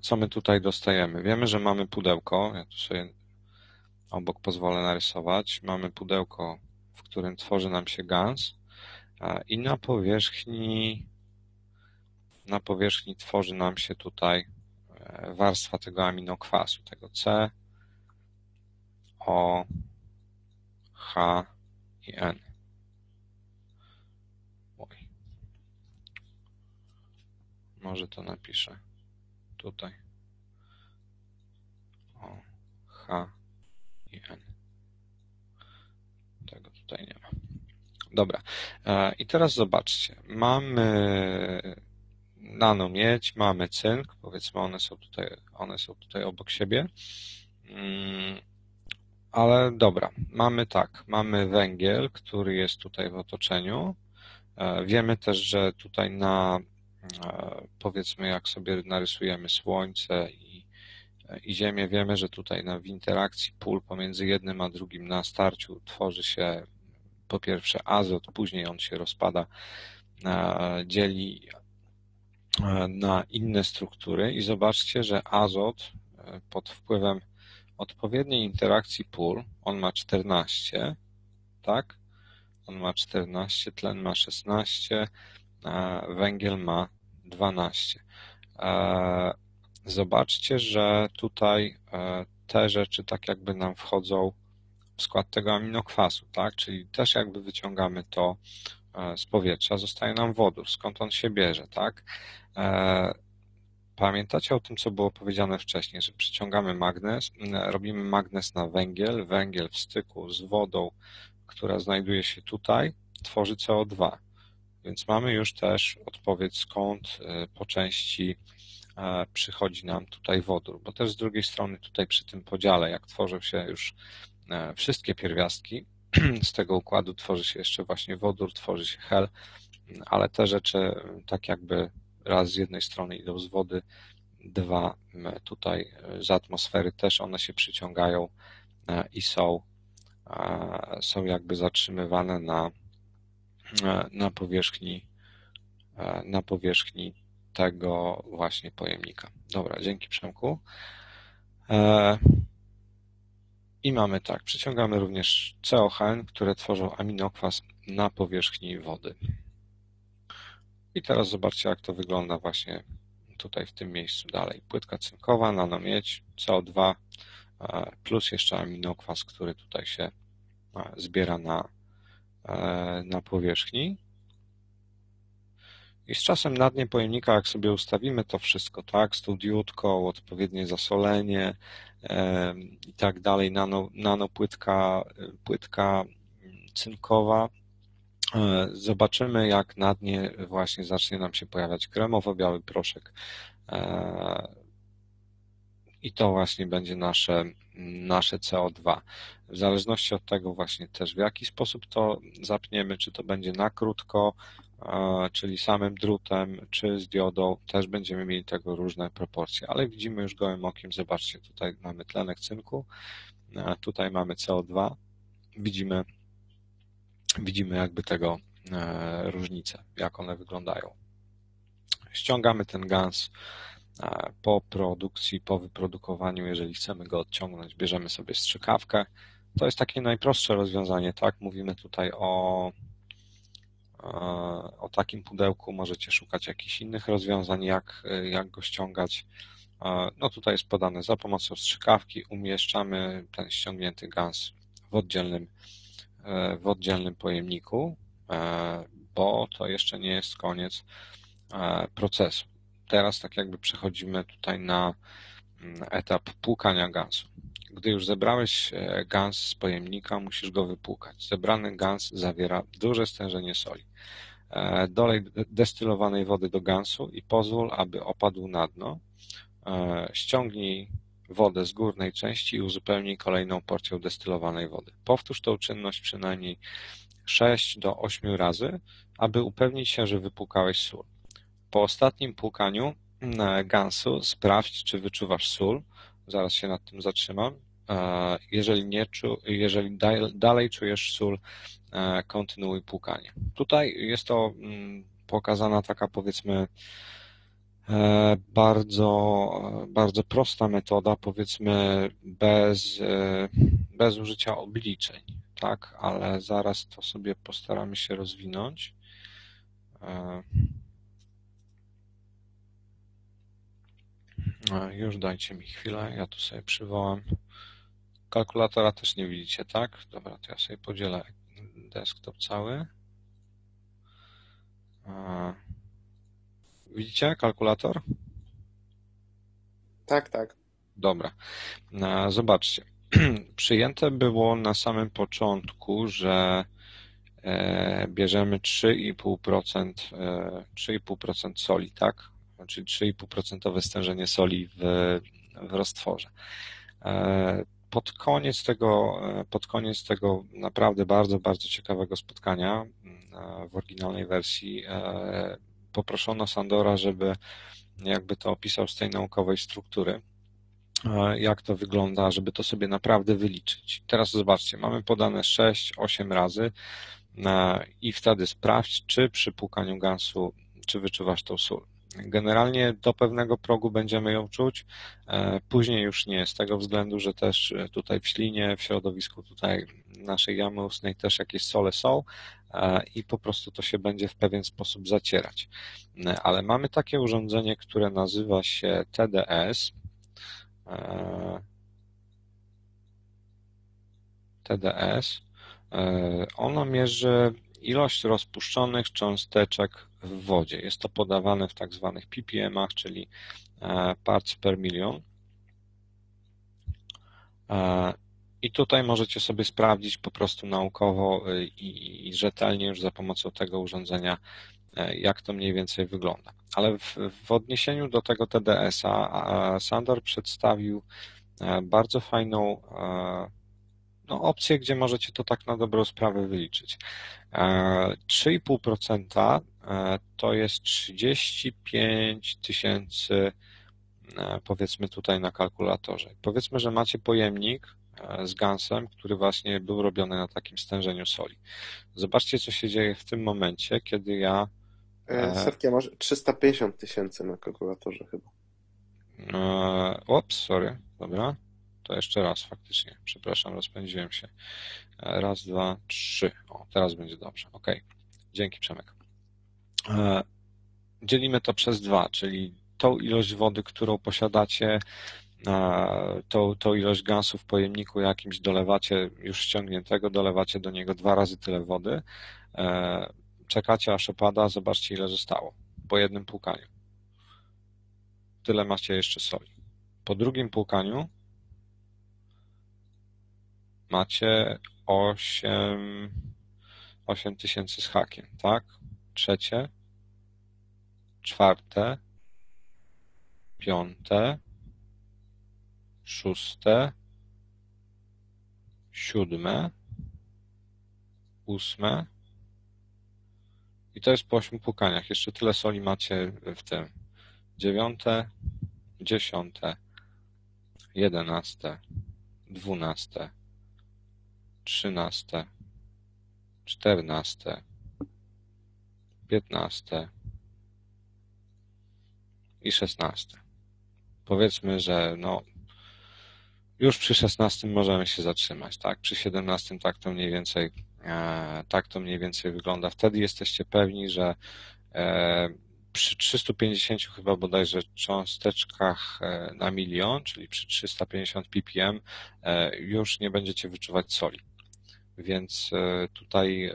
co my tutaj dostajemy. Wiemy, że mamy pudełko, ja tu sobie obok pozwolę narysować, mamy pudełko, w którym tworzy nam się G A N S i na powierzchni na powierzchni tworzy nam się tutaj warstwa tego aminokwasu, tego C, O, H i N. Oj. Może to napiszę tutaj. O, H i N. Tego tutaj nie ma. Dobra. I teraz zobaczcie. Mamy nanomiedź, mamy cynk. Powiedzmy, one są tutaj, one są tutaj obok siebie. Ale dobra, mamy tak, mamy węgiel, który jest tutaj w otoczeniu. Wiemy też, że tutaj na, powiedzmy, jak sobie narysujemy Słońce i, i Ziemię, wiemy, że tutaj na, w interakcji pól pomiędzy jednym a drugim na starciu tworzy się po pierwsze azot, później on się rozpada, dzieli na inne struktury i zobaczcie, że azot pod wpływem odpowiedniej interakcji pól, on ma czternaście, tak? On ma czternaście, tlen ma szesnaście, węgiel ma dwanaście. Zobaczcie, że tutaj te rzeczy tak jakby nam wchodzą w skład tego aminokwasu, tak? Czyli też jakby wyciągamy to z powietrza, zostaje nam wodór, skąd on się bierze, tak? Pamiętacie o tym, co było powiedziane wcześniej, że przyciągamy magnes, robimy magnes na węgiel, węgiel w styku z wodą, która znajduje się tutaj, tworzy C O dwa. Więc mamy już też odpowiedź, skąd po części przychodzi nam tutaj wodór, bo też z drugiej strony tutaj przy tym podziale, jak tworzą się już wszystkie pierwiastki, z tego układu tworzy się jeszcze właśnie wodór, tworzy się hel, ale te rzeczy tak jakby raz z jednej strony idą z wody, dwa tutaj z atmosfery też one się przyciągają i są, są jakby zatrzymywane na, na powierzchni, na powierzchni tego właśnie pojemnika. Dobra, dzięki Przemku. I mamy tak, przyciągamy również C O H N, które tworzą aminokwas na powierzchni wody. I teraz zobaczcie, jak to wygląda właśnie tutaj w tym miejscu dalej. Płytka cynkowa, nanomiedź, C O dwa plus jeszcze aminokwas, który tutaj się zbiera na, na powierzchni. I z czasem na dnie pojemnika, jak sobie ustawimy to wszystko, tak, studiutko, odpowiednie zasolenie i tak dalej, nano, nanopłytka, płytka cynkowa, zobaczymy, jak na dnie właśnie zacznie nam się pojawiać kremowo-biały proszek i to właśnie będzie nasze, nasze C O dwa. W zależności od tego właśnie też, w jaki sposób to zapniemy, czy to będzie na krótko, czyli samym drutem, czy z diodą, też będziemy mieli tego różne proporcje, ale widzimy już gołym okiem, zobaczcie, tutaj mamy tlenek cynku, tutaj mamy C O dwa, widzimy Widzimy jakby tego e, różnice, jak one wyglądają. Ściągamy ten G A N S e, po produkcji, po wyprodukowaniu, jeżeli chcemy go odciągnąć, bierzemy sobie strzykawkę. To jest takie najprostsze rozwiązanie, tak? Mówimy tutaj o, e, o takim pudełku możecie szukać jakichś innych rozwiązań, jak, jak go ściągać. No tutaj jest podane, za pomocą strzykawki umieszczamy ten ściągnięty gans w oddzielnym, w oddzielnym pojemniku, bo to jeszcze nie jest koniec procesu. Teraz tak jakby przechodzimy tutaj na etap płukania gansu. Gdy już zebrałeś gans z pojemnika, musisz go wypłukać. Zebrany gans zawiera duże stężenie soli. Dolej destylowanej wody do gansu i pozwól, aby opadł na dno. Ściągnij wodę z górnej części i uzupełnij kolejną porcją destylowanej wody. Powtórz tą czynność przynajmniej sześć do ośmiu razy, aby upewnić się, że wypłukałeś sól. Po ostatnim płukaniu gansu sprawdź, czy wyczuwasz sól. Zaraz się nad tym zatrzymam. Jeżeli, nie czu, jeżeli dalej czujesz sól, kontynuuj płukanie. Tutaj jest to pokazana taka, powiedzmy, bardzo, bardzo prosta metoda, powiedzmy, bez, bez użycia obliczeń, tak? Ale zaraz to sobie postaramy się rozwinąć. Już dajcie mi chwilę, ja tu sobie przywołam. Kalkulatora też nie widzicie, tak? Dobra, to ja sobie podzielę desktop cały. Widzicie kalkulator? Tak, tak. Dobra. Zobaczcie. Przyjęte było na samym początku, że bierzemy trzy i pół procent soli, tak? Czyli trzy i pół procent stężenie soli w, w roztworze. Pod koniec tego, pod koniec tego naprawdę bardzo, bardzo ciekawego spotkania w oryginalnej wersji poproszono Sandora, żeby jakby to opisał z tej naukowej struktury, jak to wygląda, żeby to sobie naprawdę wyliczyć. Teraz zobaczcie, mamy podane sześć do ośmiu razy i wtedy sprawdź, czy przy płukaniu gansu, czy wyczuwasz tą sól. Generalnie do pewnego progu będziemy ją czuć, później już nie, z tego względu, że też tutaj w ślinie, w środowisku tutaj naszej jamy ustnej też jakieś sole są i po prostu to się będzie w pewien sposób zacierać. Ale mamy takie urządzenie, które nazywa się T D S. T D S. Ono mierzy ilość rozpuszczonych cząsteczek w wodzie. Jest to podawane w tak zwanych P P M-ach, czyli parts per million. I tutaj możecie sobie sprawdzić po prostu naukowo i rzetelnie już za pomocą tego urządzenia, jak to mniej więcej wygląda. Ale w, w odniesieniu do tego T D S-a Sandor przedstawił bardzo fajną no, opcję, gdzie możecie to tak na dobrą sprawę wyliczyć. trzy i pół procent to jest trzydzieści pięć tysięcy, powiedzmy tutaj na kalkulatorze. Powiedzmy, że macie pojemnik z gansem, który właśnie był robiony na takim stężeniu soli. Zobaczcie, co się dzieje w tym momencie, kiedy ja... Serkia, masz trzysta pięćdziesiąt tysięcy na kalkulatorze chyba. Ops, sorry, dobra. To jeszcze raz faktycznie, przepraszam, rozpędziłem się. Raz, dwa, trzy. O, teraz będzie dobrze, ok. Dzięki, Przemek. Dzielimy to przez dwa, czyli tą ilość wody, którą posiadacie, tą, tą ilość gansu w pojemniku jakimś dolewacie, już ściągniętego, dolewacie do niego dwa razy tyle wody, czekacie aż opada, zobaczcie ile zostało po jednym płukaniu. Tyle macie jeszcze soli. Po drugim płukaniu macie osiem tysięcy z hakiem, tak? Trzecie, czwarte, piąte, szóste, siódme, ósme i to jest po ośmiu płukaniach. Jeszcze tyle soli macie w tym. Dziewiąte, dziesiąte, jedenaste, dwunaste, trzynaste, czternaste, piętnaste i szesnaste. Powiedzmy, że no już przy szesnastym możemy się zatrzymać, tak? Przy siedemnastym tak to mniej więcej Tak to mniej więcej wygląda. Wtedy jesteście pewni, że przy trzystu pięćdziesięciu chyba bodajże cząsteczkach na milion, czyli przy trzystu pięćdziesięciu ppm już nie będziecie wyczuwać soli. Więc tutaj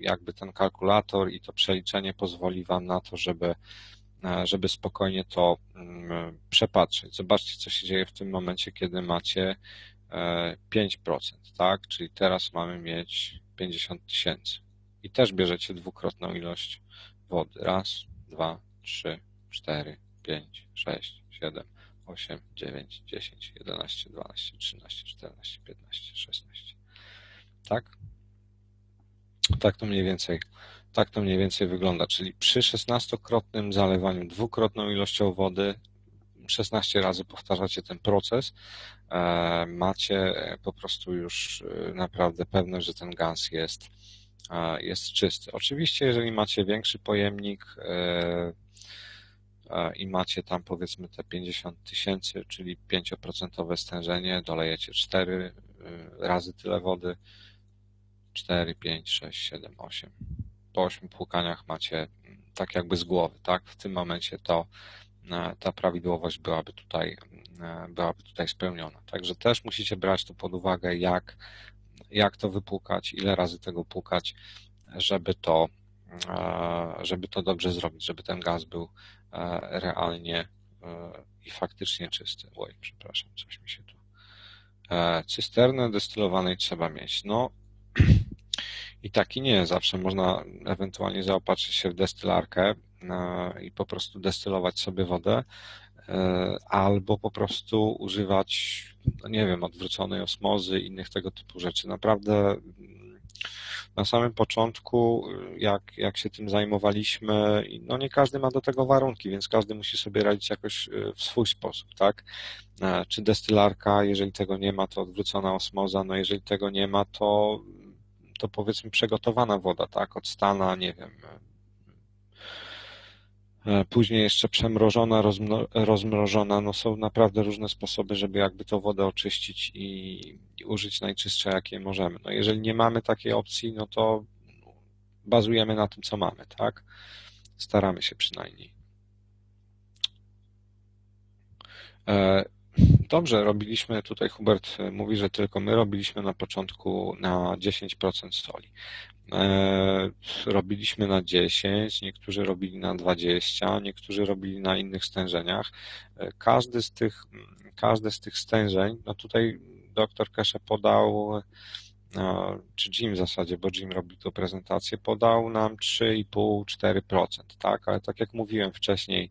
jakby ten kalkulator i to przeliczenie pozwoli Wam na to, żeby, żeby spokojnie to przepatrzeć. Zobaczcie, co się dzieje w tym momencie, kiedy macie pięć procent, tak? Czyli teraz mamy mieć pięćdziesiąt tysięcy. I też bierzecie dwukrotną ilość wody. Raz, dwa, trzy, cztery, pięć, sześć, siedem, osiem, dziewięć, dziesięć, jedenaście, dwanaście, trzynaście, czternaście, piętnaście, szesnaście. Tak? Tak to mniej więcej, tak to mniej więcej wygląda. Czyli przy szesnastokrotnym zalewaniu dwukrotną ilością wody szesnaście razy powtarzacie ten proces, macie po prostu już naprawdę pewność, że ten gans jest, jest czysty. Oczywiście, jeżeli macie większy pojemnik i macie tam powiedzmy te pięćdziesiąt tysięcy, czyli pięć procent stężenie, dolejecie cztery razy tyle wody, cztery, pięć, sześć, siedem, osiem. Po ośmiu płukaniach macie tak jakby z głowy, tak? W tym momencie to ta prawidłowość byłaby tutaj, byłaby tutaj spełniona. Także też musicie brać to pod uwagę, jak, jak to wypłukać, ile razy tego płukać, żeby to, żeby to dobrze zrobić, żeby ten gaz był realnie i faktycznie czysty. Oj, przepraszam, coś mi się tu... Cysternę destylowanej trzeba mieć. No i tak i nie. Zawsze można ewentualnie zaopatrzyć się w destylarkę i po prostu destylować sobie wodę, albo po prostu używać, no nie wiem, odwróconej osmozy, innych tego typu rzeczy. Naprawdę na samym początku, jak, jak się tym zajmowaliśmy, no nie każdy ma do tego warunki, więc każdy musi sobie radzić jakoś w swój sposób, tak? Czy destylarka, jeżeli tego nie ma, to odwrócona osmoza, no jeżeli tego nie ma, to, to powiedzmy przegotowana woda, tak? Odstana, nie wiem, później jeszcze przemrożona, rozmrożona, no są naprawdę różne sposoby, żeby jakby tą wodę oczyścić i, i użyć najczystsze, jakie możemy. No jeżeli nie mamy takiej opcji, no to bazujemy na tym, co mamy, tak? Staramy się przynajmniej. Dobrze, robiliśmy, tutaj Hubert mówi, że tylko my robiliśmy na początku na dziesięć procent soli. Robiliśmy na dziesięć, niektórzy robili na dwadzieścia, niektórzy robili na innych stężeniach. Każdy z tych, każdy z tych stężeń, no tutaj doktor Keshe podał, czy Jim w zasadzie, bo Jim robił tą prezentację, podał nam trzy i pół do czterech procent, tak? Ale tak jak mówiłem wcześniej,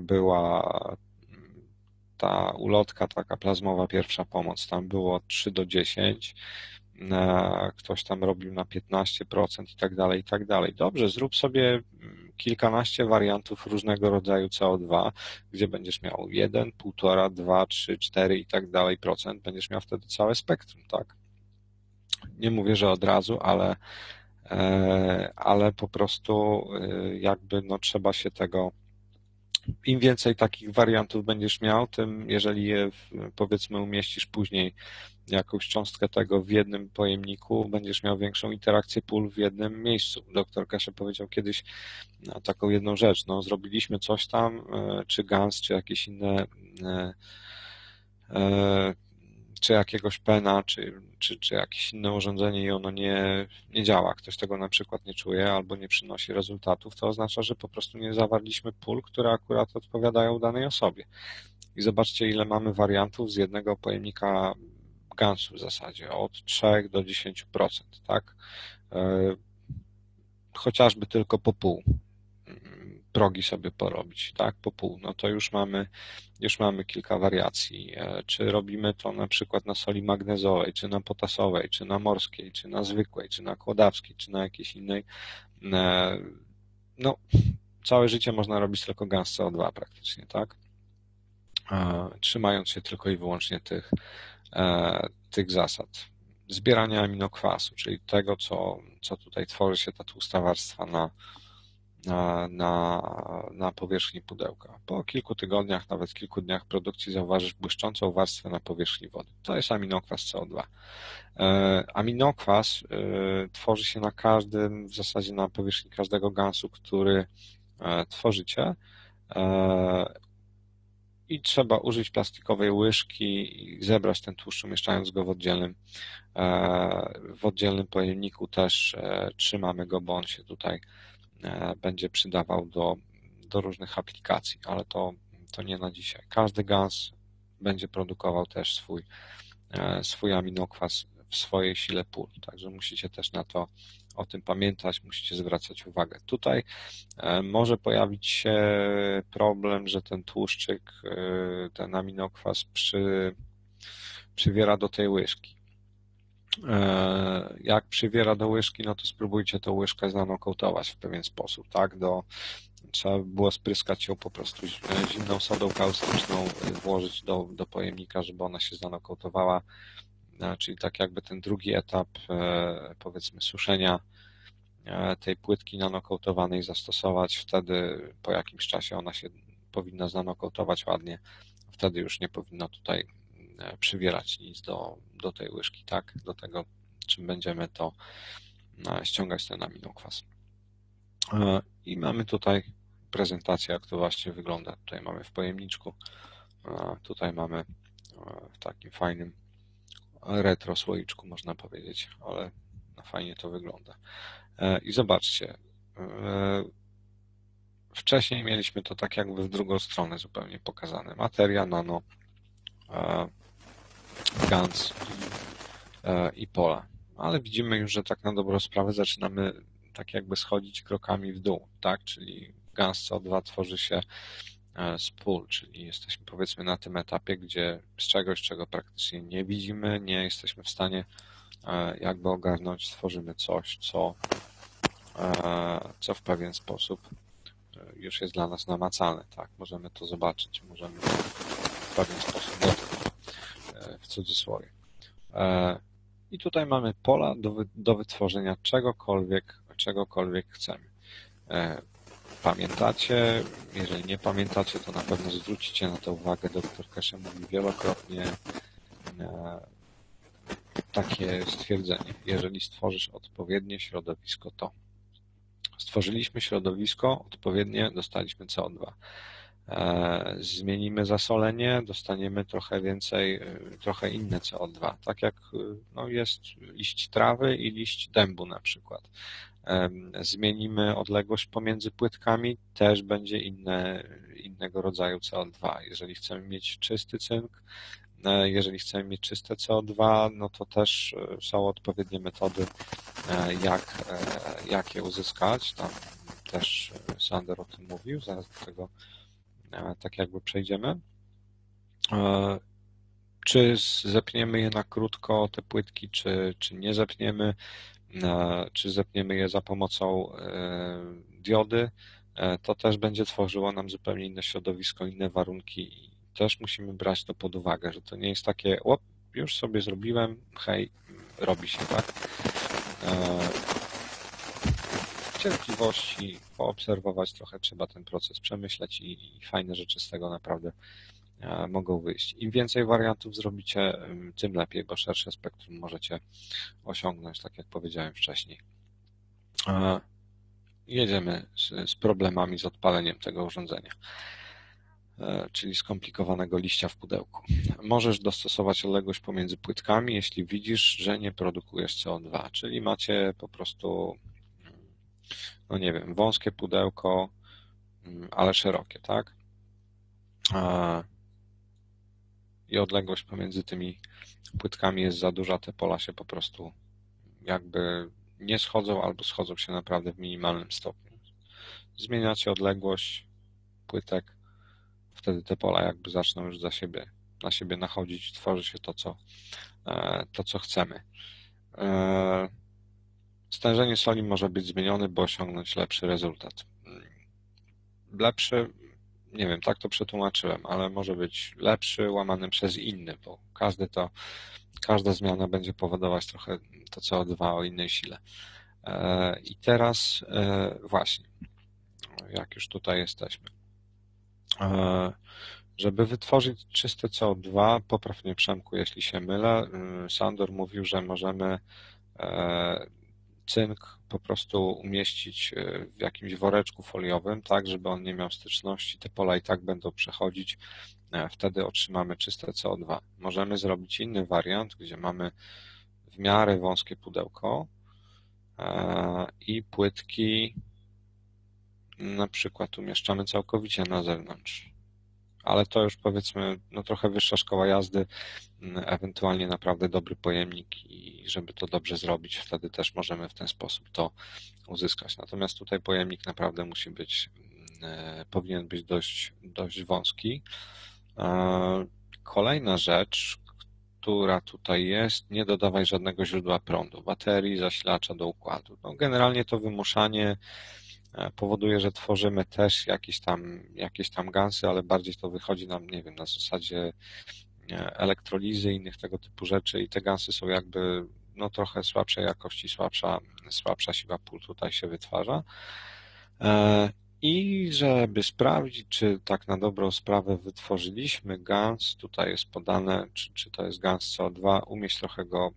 była ta ulotka taka plazmowa pierwsza pomoc, tam było trzy do dziesięciu, ktoś tam robił na piętnaście procent i tak dalej, i tak dalej. Dobrze, zrób sobie kilkanaście wariantów różnego rodzaju C O dwa, gdzie będziesz miał jeden, jeden i pół, dwa, trzy, cztery i tak dalej procent, będziesz miał wtedy całe spektrum, tak? Nie mówię, że od razu, ale, ale po prostu jakby no trzeba się tego... Im więcej takich wariantów będziesz miał, tym jeżeli je powiedzmy umieścisz później jakąś cząstkę tego w jednym pojemniku, będziesz miał większą interakcję pól w jednym miejscu. Doktor Keshe powiedział kiedyś taką jedną rzecz, no zrobiliśmy coś tam, czy Gans, czy jakieś inne, czy jakiegoś pena, czy, czy, czy jakieś inne urządzenie i ono nie, nie działa, ktoś tego na przykład nie czuje albo nie przynosi rezultatów, to oznacza, że po prostu nie zawarliśmy pól, które akurat odpowiadają danej osobie. I zobaczcie, ile mamy wariantów z jednego pojemnika gansu w zasadzie, od trzech do dziesięciu procent, tak? Chociażby tylko po pół progi sobie porobić, tak, po pół, no to już mamy, już mamy kilka wariacji. Czy robimy to na przykład na soli magnezowej, czy na potasowej, czy na morskiej, czy na zwykłej, czy na kłodawskiej, czy na jakiejś innej. No, całe życie można robić tylko gans C O dwa praktycznie, tak, trzymając się tylko i wyłącznie tych, tych zasad. Zbierania aminokwasu, czyli tego, co, co tutaj tworzy się ta tłusta warstwa na na, na powierzchni pudełka. Po kilku tygodniach, nawet kilku dniach produkcji zauważysz błyszczącą warstwę na powierzchni wody. To jest aminokwas C O dwa. Aminokwas tworzy się na każdym, w zasadzie na powierzchni każdego gansu, który tworzycie, i trzeba użyć plastikowej łyżki i zebrać ten tłuszcz, umieszczając go w oddzielnym, w oddzielnym pojemniku. Też trzymamy go, bo on się tutaj będzie przydawał do, do różnych aplikacji, ale to, to nie na dzisiaj. Każdy gans będzie produkował też swój, swój aminokwas w swojej sile pól, także musicie też na to, o tym pamiętać, musicie zwracać uwagę. Tutaj może pojawić się problem, że ten tłuszczyk, ten aminokwas przy, przywiera do tej łyżki. Jak przywiera do łyżki, no to spróbujcie tą łyżkę zanokautować w pewien sposób, tak? Do, trzeba było spryskać ją po prostu zimną sodą kaustyczną, włożyć do, do pojemnika, żeby ona się zanokautowała. Czyli tak jakby ten drugi etap, powiedzmy, suszenia tej płytki nanokautowanej zastosować, wtedy po jakimś czasie ona się powinna zanokautować ładnie, wtedy już nie powinno tutaj przywierać nic do, do tej łyżki, tak, do tego, czym będziemy to ściągać ten aminokwas. I mamy tutaj prezentację, jak to właśnie wygląda. Tutaj mamy w pojemniczku, tutaj mamy w takim fajnym retro słoiczku, można powiedzieć, ale fajnie to wygląda. I zobaczcie, wcześniej mieliśmy to tak jakby w drugą stronę zupełnie pokazane. Materia, nano, G A N S i pola. Ale widzimy już, że tak na dobrą sprawę zaczynamy tak jakby schodzić krokami w dół, tak? Czyli G A N S C O dwa tworzy się z pól, czyli jesteśmy, powiedzmy, na tym etapie, gdzie z czegoś, czego praktycznie nie widzimy, nie jesteśmy w stanie jakby ogarnąć, stworzymy coś, co, co w pewien sposób już jest dla nas namacalne, tak? Możemy to zobaczyć, możemy w pewien sposób dotknąć, w cudzysłowie. I tutaj mamy pola do, do wytworzenia czegokolwiek, czegokolwiek chcemy. Pamiętacie, jeżeli nie pamiętacie, to na pewno zwrócicie na to uwagę. Doktor Keshe mówi wielokrotnie takie stwierdzenie: jeżeli stworzysz odpowiednie środowisko, to stworzyliśmy środowisko, odpowiednie dostaliśmy C O dwa. Zmienimy zasolenie, dostaniemy trochę więcej, trochę inne C O dwa, tak jak no, jest liść trawy i liść dębu na przykład. Zmienimy odległość pomiędzy płytkami, też będzie inne, innego rodzaju C O dwa. Jeżeli chcemy mieć czysty cynk, jeżeli chcemy mieć czyste C O dwa, no to też są odpowiednie metody, jak, jak je uzyskać. Tam też Sander o tym mówił, zaraz do tego tak jakby przejdziemy. Czy zepniemy je na krótko, te płytki, czy, czy nie zepniemy, czy zepniemy je za pomocą diody, to też będzie tworzyło nam zupełnie inne środowisko, inne warunki, i też musimy brać to pod uwagę, że to nie jest takie: łop, już sobie zrobiłem, hej, robi się, tak. W cierpliwości poobserwować trochę trzeba ten proces, przemyśleć, i, i fajne rzeczy z tego naprawdę mogą wyjść. Im więcej wariantów zrobicie, tym lepiej, bo szersze spektrum możecie osiągnąć, tak jak powiedziałem wcześniej. Jedziemy z, z problemami z odpaleniem tego urządzenia, czyli skomplikowanego liścia w pudełku. Możesz dostosować odległość pomiędzy płytkami, jeśli widzisz, że nie produkujesz C O dwa, czyli macie po prostu, no nie wiem, wąskie pudełko, ale szerokie, tak? I odległość pomiędzy tymi płytkami jest za duża, te pola się po prostu jakby nie schodzą albo schodzą się naprawdę w minimalnym stopniu. Zmieniacie odległość płytek, wtedy te pola jakby zaczną już za siebie, na siebie nachodzić, tworzy się to, co, to, co chcemy. Stężenie soli może być zmienione, by osiągnąć lepszy rezultat. Lepszy, nie wiem, tak to przetłumaczyłem, ale może być lepszy łamany przez inny, bo każdy to, każda zmiana będzie powodować trochę to C O dwa o innej sile. I teraz właśnie jak już tutaj jesteśmy. Żeby wytworzyć czyste C O dwa, poprawnie Przemku, jeśli się mylę, Sandor mówił, że możemy cynk po prostu umieścić w jakimś woreczku foliowym, tak, żeby on nie miał styczności, te pola i tak będą przechodzić, wtedy otrzymamy czyste C O dwa. Możemy zrobić inny wariant, gdzie mamy w miarę wąskie pudełko i płytki na przykład umieszczamy całkowicie na zewnątrz. Ale to już powiedzmy, no trochę wyższa szkoła jazdy, ewentualnie naprawdę dobry pojemnik i żeby to dobrze zrobić, wtedy też możemy w ten sposób to uzyskać. Natomiast tutaj pojemnik naprawdę musi być, powinien być dość, dość wąski. Kolejna rzecz, która tutaj jest, nie dodawaj żadnego źródła prądu, baterii, zasilacza do układu. No generalnie to wymuszanie powoduje, że tworzymy też jakieś tam, jakieś tam gansy, ale bardziej to wychodzi nam, nie wiem, na zasadzie elektrolizy i innych tego typu rzeczy i te gansy są jakby no trochę słabszej jakości, słabsza, słabsza siła pól tutaj się wytwarza. I żeby sprawdzić, czy tak na dobrą sprawę wytworzyliśmy gans, tutaj jest podane, czy, czy to jest gans C O dwa, umieść trochę go,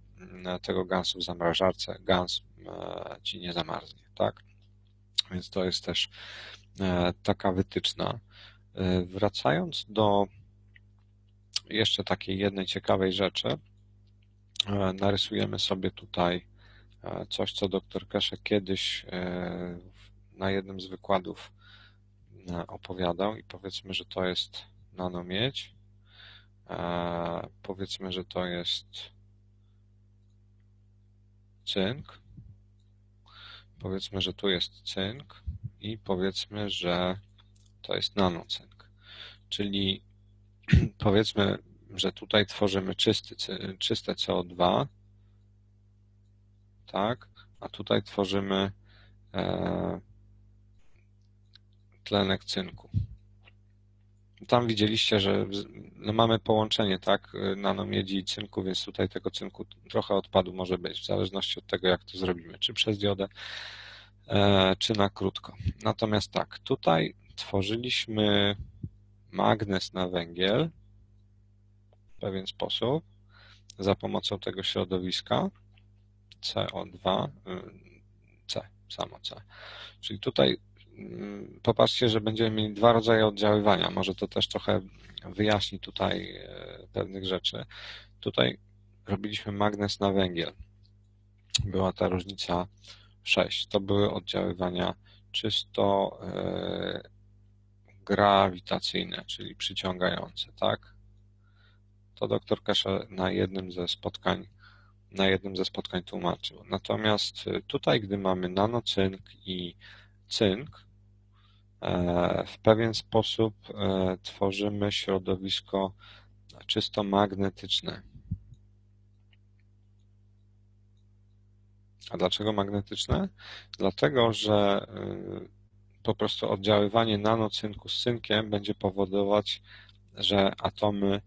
tego gansu w zamrażarce, gans ci nie zamarznie, tak? Więc to jest też taka wytyczna. Wracając do jeszcze takiej jednej ciekawej rzeczy, narysujemy sobie tutaj coś, co dr Keshe kiedyś na jednym z wykładów opowiadał i powiedzmy, że to jest nanomiedź, powiedzmy, że to jest cynk, powiedzmy, że tu jest cynk i powiedzmy, że to jest nanocynk, czyli powiedzmy, że tutaj tworzymy czysty, czyste C O dwa, tak, a tutaj tworzymy e, tlenek cynku. Tam widzieliście, że no mamy połączenie, tak, nanomiedzi i cynku, więc tutaj tego cynku trochę odpadu może być, w zależności od tego, jak to zrobimy, czy przez diodę, czy na krótko. Natomiast tak, tutaj tworzyliśmy magnes na węgiel w pewien sposób za pomocą tego środowiska C O dwa, C, samo C. Czyli tutaj popatrzcie, że będziemy mieli dwa rodzaje oddziaływania. Może to też trochę wyjaśni tutaj pewnych rzeczy. Tutaj robiliśmy magnes na węgiel. Była ta różnica sześć. To były oddziaływania czysto grawitacyjne, czyli przyciągające, tak? To dr Keshe na jednym ze spotkań na jednym ze spotkań tłumaczył. Natomiast tutaj, gdy mamy nanocynk i cynk, w pewien sposób tworzymy środowisko czysto magnetyczne. A dlaczego magnetyczne? Dlatego, że po prostu oddziaływanie nanocynku z cynkiem będzie powodować, że atomy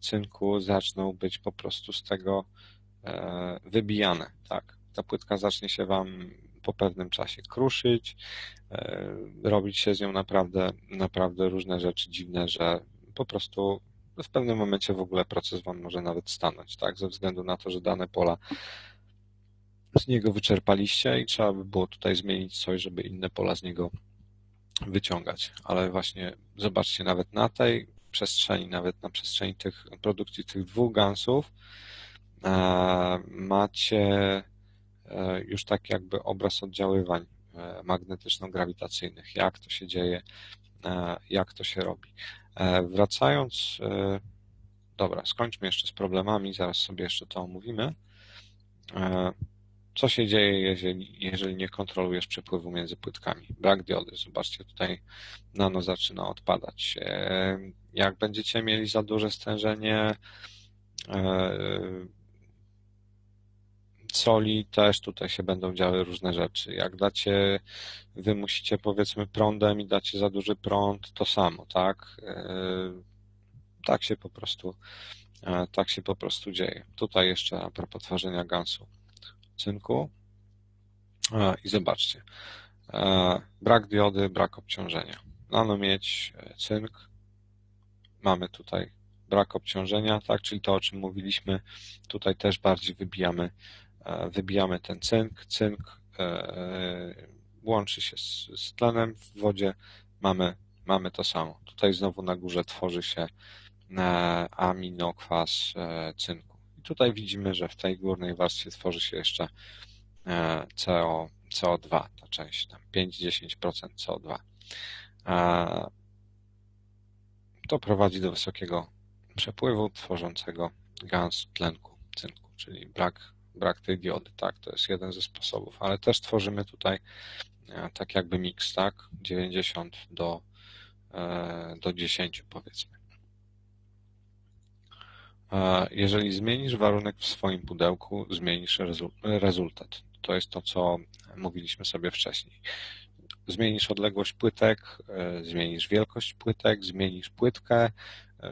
cynku zaczną być po prostu z tego wybijane, tak? Ta płytka zacznie się Wam po pewnym czasie kruszyć, robić się z nią naprawdę, naprawdę różne rzeczy dziwne, że po prostu w pewnym momencie w ogóle proces Wam może nawet stanąć, tak? Ze względu na to, że dane pola z niego wyczerpaliście i trzeba by było tutaj zmienić coś, żeby inne pola z niego wyciągać. Ale właśnie zobaczcie, nawet na tej przestrzeni, nawet na przestrzeni tych produkcji tych dwóch gansów macie już tak jakby obraz oddziaływań magnetyczno-grawitacyjnych, jak to się dzieje, jak to się robi. Wracając, dobra, skończmy jeszcze z problemami, zaraz sobie jeszcze to omówimy. Co się dzieje, jeżeli, jeżeli nie kontrolujesz przepływu między płytkami? Brak diody, zobaczcie, tutaj nano zaczyna odpadać. Jak będziecie mieli za duże stężenie soli, też tutaj się będą działy różne rzeczy. Jak dacie, wymusicie powiedzmy prądem i dacie za duży prąd, to samo, tak? Tak się po prostu, tak się po prostu dzieje. Tutaj jeszcze a propos tworzenia gansu cynku i zobaczcie, brak diody, brak obciążenia. Nanomiedź, cynk, mamy tutaj brak obciążenia, tak, czyli to, o czym mówiliśmy, tutaj też bardziej wybijamy, wybijamy ten cynk, cynk łączy się z, z tlenem w wodzie, mamy, mamy to samo. Tutaj znowu na górze tworzy się aminokwas cynku. I tutaj widzimy, że w tej górnej warstwie tworzy się jeszcze C O, C O dwa, ta część tam pięć do dziesięciu procent C O dwa. To prowadzi do wysokiego przepływu tworzącego gaz tlenku cynku, czyli brak, brak tej diody, tak, to jest jeden ze sposobów, ale też tworzymy tutaj tak jakby miks, tak, dziewięćdziesiąt do dziesięciu powiedzmy. Jeżeli zmienisz warunek w swoim pudełku, zmienisz rezultat. To jest to, co mówiliśmy sobie wcześniej. Zmienisz odległość płytek, zmienisz wielkość płytek, zmienisz płytkę,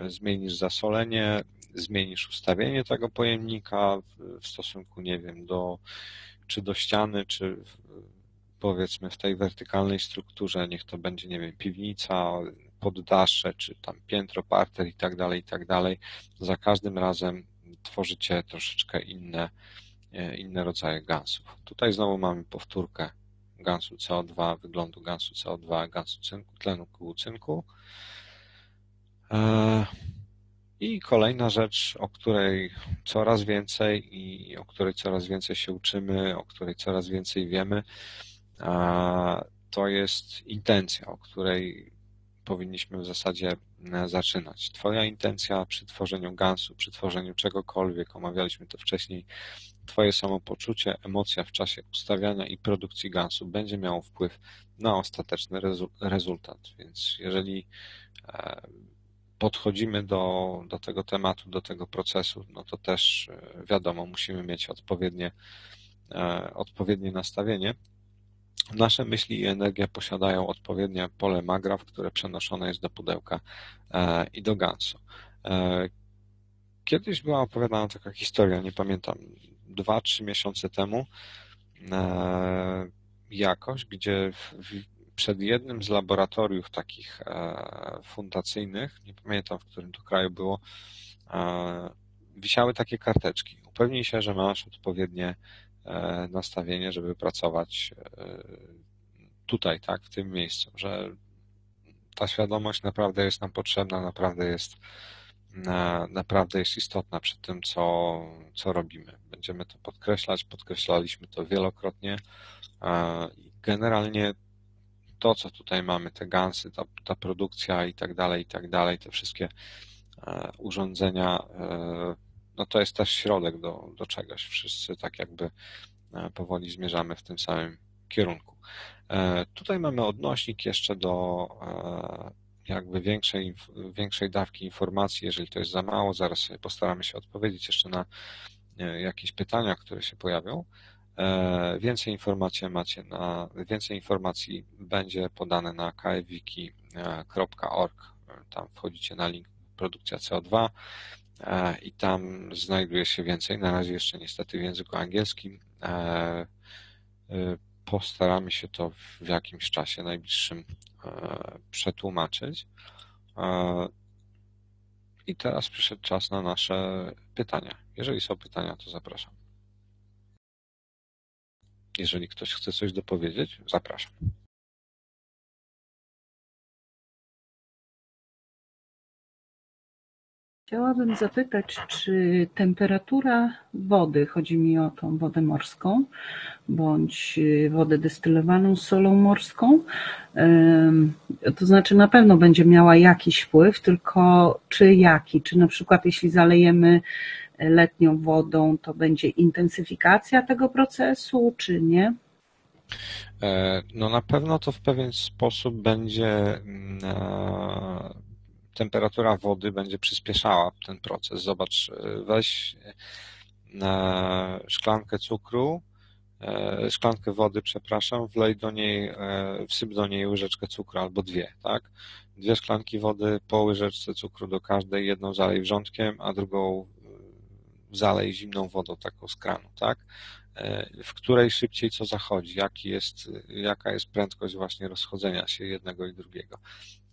zmienisz zasolenie, zmienisz ustawienie tego pojemnika w stosunku, nie wiem, do, czy do ściany, czy w, powiedzmy w tej wertykalnej strukturze, niech to będzie, nie wiem, piwnica, poddasze, czy tam piętro, parter i tak dalej, i tak dalej. Za każdym razem tworzycie troszeczkę inne, inne rodzaje gansów. Tutaj znowu mamy powtórkę gansu C O dwa, wyglądu gansu C O dwa, gansu cynku, tlenu cynku. I kolejna rzecz, o której coraz więcej i o której coraz więcej się uczymy, o której coraz więcej wiemy, to jest intencja, o której powinniśmy w zasadzie zaczynać. Twoja intencja przy tworzeniu gansu, przy tworzeniu czegokolwiek, omawialiśmy to wcześniej, twoje samopoczucie, emocja w czasie ustawiania i produkcji gansu będzie miało wpływ na ostateczny rezultat. Więc jeżeli podchodzimy do, do tego tematu, do tego procesu, no to też wiadomo, musimy mieć odpowiednie, odpowiednie nastawienie. Nasze myśli i energia posiadają odpowiednie pole magraw, które przenoszone jest do pudełka i do gansu. Kiedyś była opowiadana taka historia, nie pamiętam, dwa trzy miesiące temu jakoś, gdzie w, przed jednym z laboratoriów takich fundacyjnych, nie pamiętam, w którym to kraju było, wisiały takie karteczki. Upewnij się, że masz odpowiednie nastawienie, żeby pracować tutaj, tak, w tym miejscu, że ta świadomość naprawdę jest nam potrzebna, naprawdę jest, naprawdę jest istotna przy tym, co, co robimy. Będziemy to podkreślać, podkreślaliśmy to wielokrotnie. Generalnie to, co tutaj mamy, te gansy, ta, ta produkcja i tak dalej, i tak dalej, te wszystkie urządzenia, no to jest też środek do, do czegoś. Wszyscy tak jakby powoli zmierzamy w tym samym kierunku. Tutaj mamy odnośnik jeszcze do jakby większej, większej dawki informacji. Jeżeli to jest za mało, zaraz sobie postaramy się odpowiedzieć jeszcze na jakieś pytania, które się pojawią. Więcej informacji macie na, więcej informacji będzie podane na k f wiki kropka org. Tam wchodzicie na link produkcja C O dwa. I tam znajduje się więcej, na razie jeszcze niestety w języku angielskim. Postaramy się to w jakimś czasie najbliższym przetłumaczyć. I teraz przyszedł czas na nasze pytania. Jeżeli są pytania, to zapraszam. Jeżeli ktoś chce coś dopowiedzieć, zapraszam. Chciałabym zapytać, czy temperatura wody, chodzi mi o tą wodę morską, bądź wodę destylowaną z solą morską, to znaczy na pewno będzie miała jakiś wpływ, tylko czy jaki? Czy na przykład jeśli zalejemy letnią wodą, to będzie intensyfikacja tego procesu, czy nie? No na pewno to w pewien sposób będzie... Temperatura wody będzie przyspieszała ten proces. Zobacz, weź szklankę cukru, szklankę wody, przepraszam, wlej do niej, wsyp do niej łyżeczkę cukru albo dwie, tak? Dwie szklanki wody po łyżeczce cukru do każdej, jedną zalej wrzątkiem, a drugą zalej zimną wodą taką z kranu, tak? w której szybciej co zachodzi, jaki jest, jaka jest prędkość właśnie rozchodzenia się jednego i drugiego.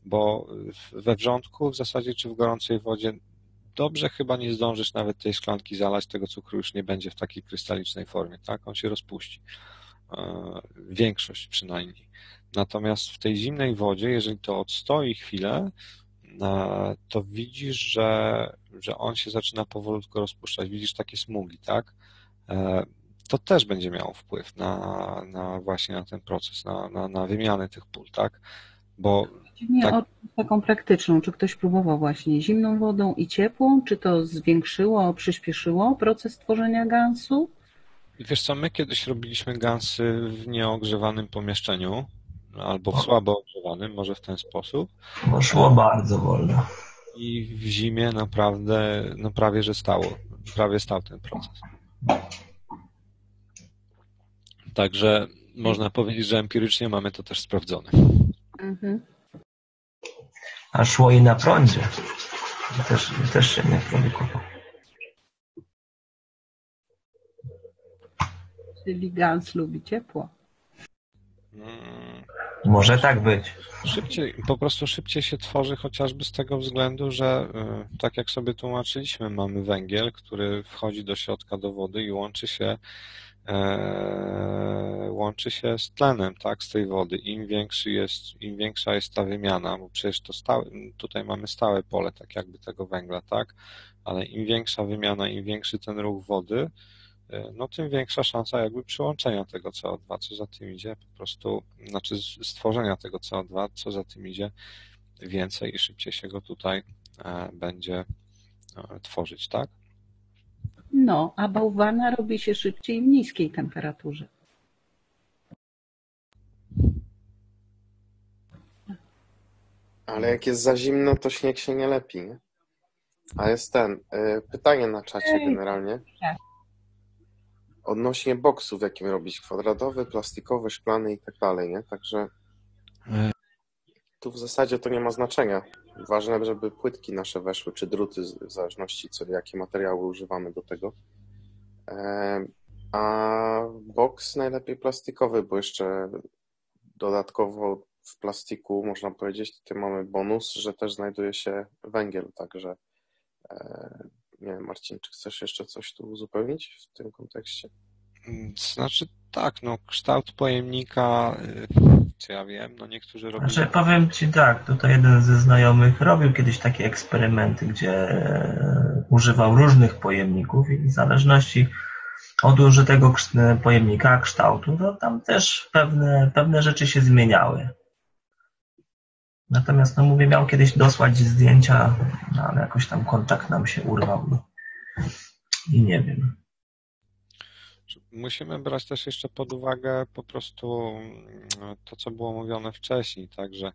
Bo we wrzątku w zasadzie czy w gorącej wodzie dobrze chyba nie zdążysz nawet tej szklanki zalać, tego cukru już nie będzie w takiej krystalicznej formie, tak? On się rozpuści. Większość przynajmniej. Natomiast w tej zimnej wodzie, jeżeli to odstoi chwilę, to widzisz, że, że on się zaczyna powolutku rozpuszczać. Widzisz takie smugi, tak? To też będzie miało wpływ na, na właśnie na ten proces, na, na, na wymianę tych pól, tak? Bo nie tak... o taką praktyczną, czy ktoś próbował właśnie zimną wodą i ciepłą, czy to zwiększyło, przyspieszyło proces tworzenia gansu? Wiesz co, my kiedyś robiliśmy gansy w nieogrzewanym pomieszczeniu, albo w słabo ogrzewanym, może w ten sposób. No szło bardzo wolno. I w zimie naprawdę, no prawie, że stało, prawie stał ten proces. Także można powiedzieć, że empirycznie mamy to też sprawdzone. Mhm. A szło i na prądzie. Też, też się nie produkowało. Czyli gans lubi ciepło. Hmm. Może tak być. Szybciej, po prostu szybciej się tworzy, chociażby z tego względu, że tak jak sobie tłumaczyliśmy, mamy węgiel, który wchodzi do środka do wody i łączy się łączy się z tlenem, tak, z tej wody. Im większy jest, im większa jest ta wymiana, bo przecież to stałe, tutaj mamy stałe pole, tak jakby tego węgla, tak, ale im większa wymiana, im większy ten ruch wody, no tym większa szansa jakby przyłączenia tego C O dwa, co za tym idzie, po prostu, znaczy stworzenia tego C O dwa, co za tym idzie, więcej i szybciej się go tutaj będzie tworzyć, tak? No, a bałwana robi się szybciej w niskiej temperaturze. Ale jak jest za zimno, to śnieg się nie lepi, nie? A jest ten, y, pytanie na czacie generalnie. Odnośnie boksów, jakim robić, kwadratowy, plastikowy, szklany i tak dalej, nie? Także tu w zasadzie to nie ma znaczenia. Ważne, żeby płytki nasze weszły, czy druty, w zależności co, jakie materiały używamy do tego. A boks najlepiej plastikowy, bo jeszcze dodatkowo w plastiku, można powiedzieć, tutaj mamy bonus, że też znajduje się węgiel, także nie wiem, Marcin, czy chcesz jeszcze coś tu uzupełnić w tym kontekście? Znaczy tak, no kształt pojemnika, czy ja wiem, no niektórzy robią... Znaczy, powiem Ci tak, tutaj jeden ze znajomych robił kiedyś takie eksperymenty, gdzie używał różnych pojemników i w zależności od użytego pojemnika, kształtu, no tam też pewne, pewne rzeczy się zmieniały. Natomiast, no mówię, miał kiedyś dosłać zdjęcia, no ale jakoś tam kontakt nam się urwał i nie wiem. Musimy brać też jeszcze pod uwagę po prostu to, co było mówione wcześniej, także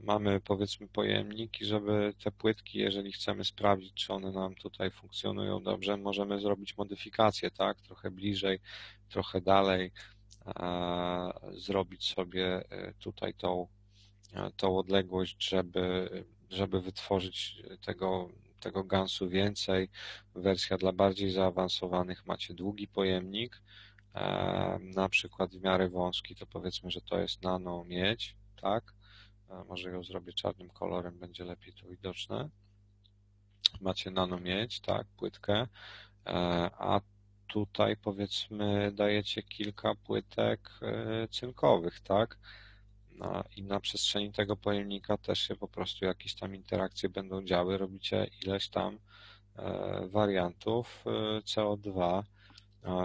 mamy powiedzmy pojemniki, żeby te płytki, jeżeli chcemy sprawdzić, czy one nam tutaj funkcjonują dobrze, możemy zrobić modyfikacje, tak, trochę bliżej, trochę dalej, a zrobić sobie tutaj tą, tą odległość, żeby, żeby wytworzyć tego tego gansu więcej. Wersja dla bardziej zaawansowanych macie długi pojemnik, na przykład w miarę wąski, to powiedzmy, że to jest nano miedź, tak? Może ją zrobię czarnym kolorem, będzie lepiej to widoczne. Macie nano miedź, tak, płytkę, a tutaj powiedzmy dajecie kilka płytek cynkowych, tak? I na przestrzeni tego pojemnika też się po prostu jakieś tam interakcje będą działy, robicie ileś tam wariantów C O dwa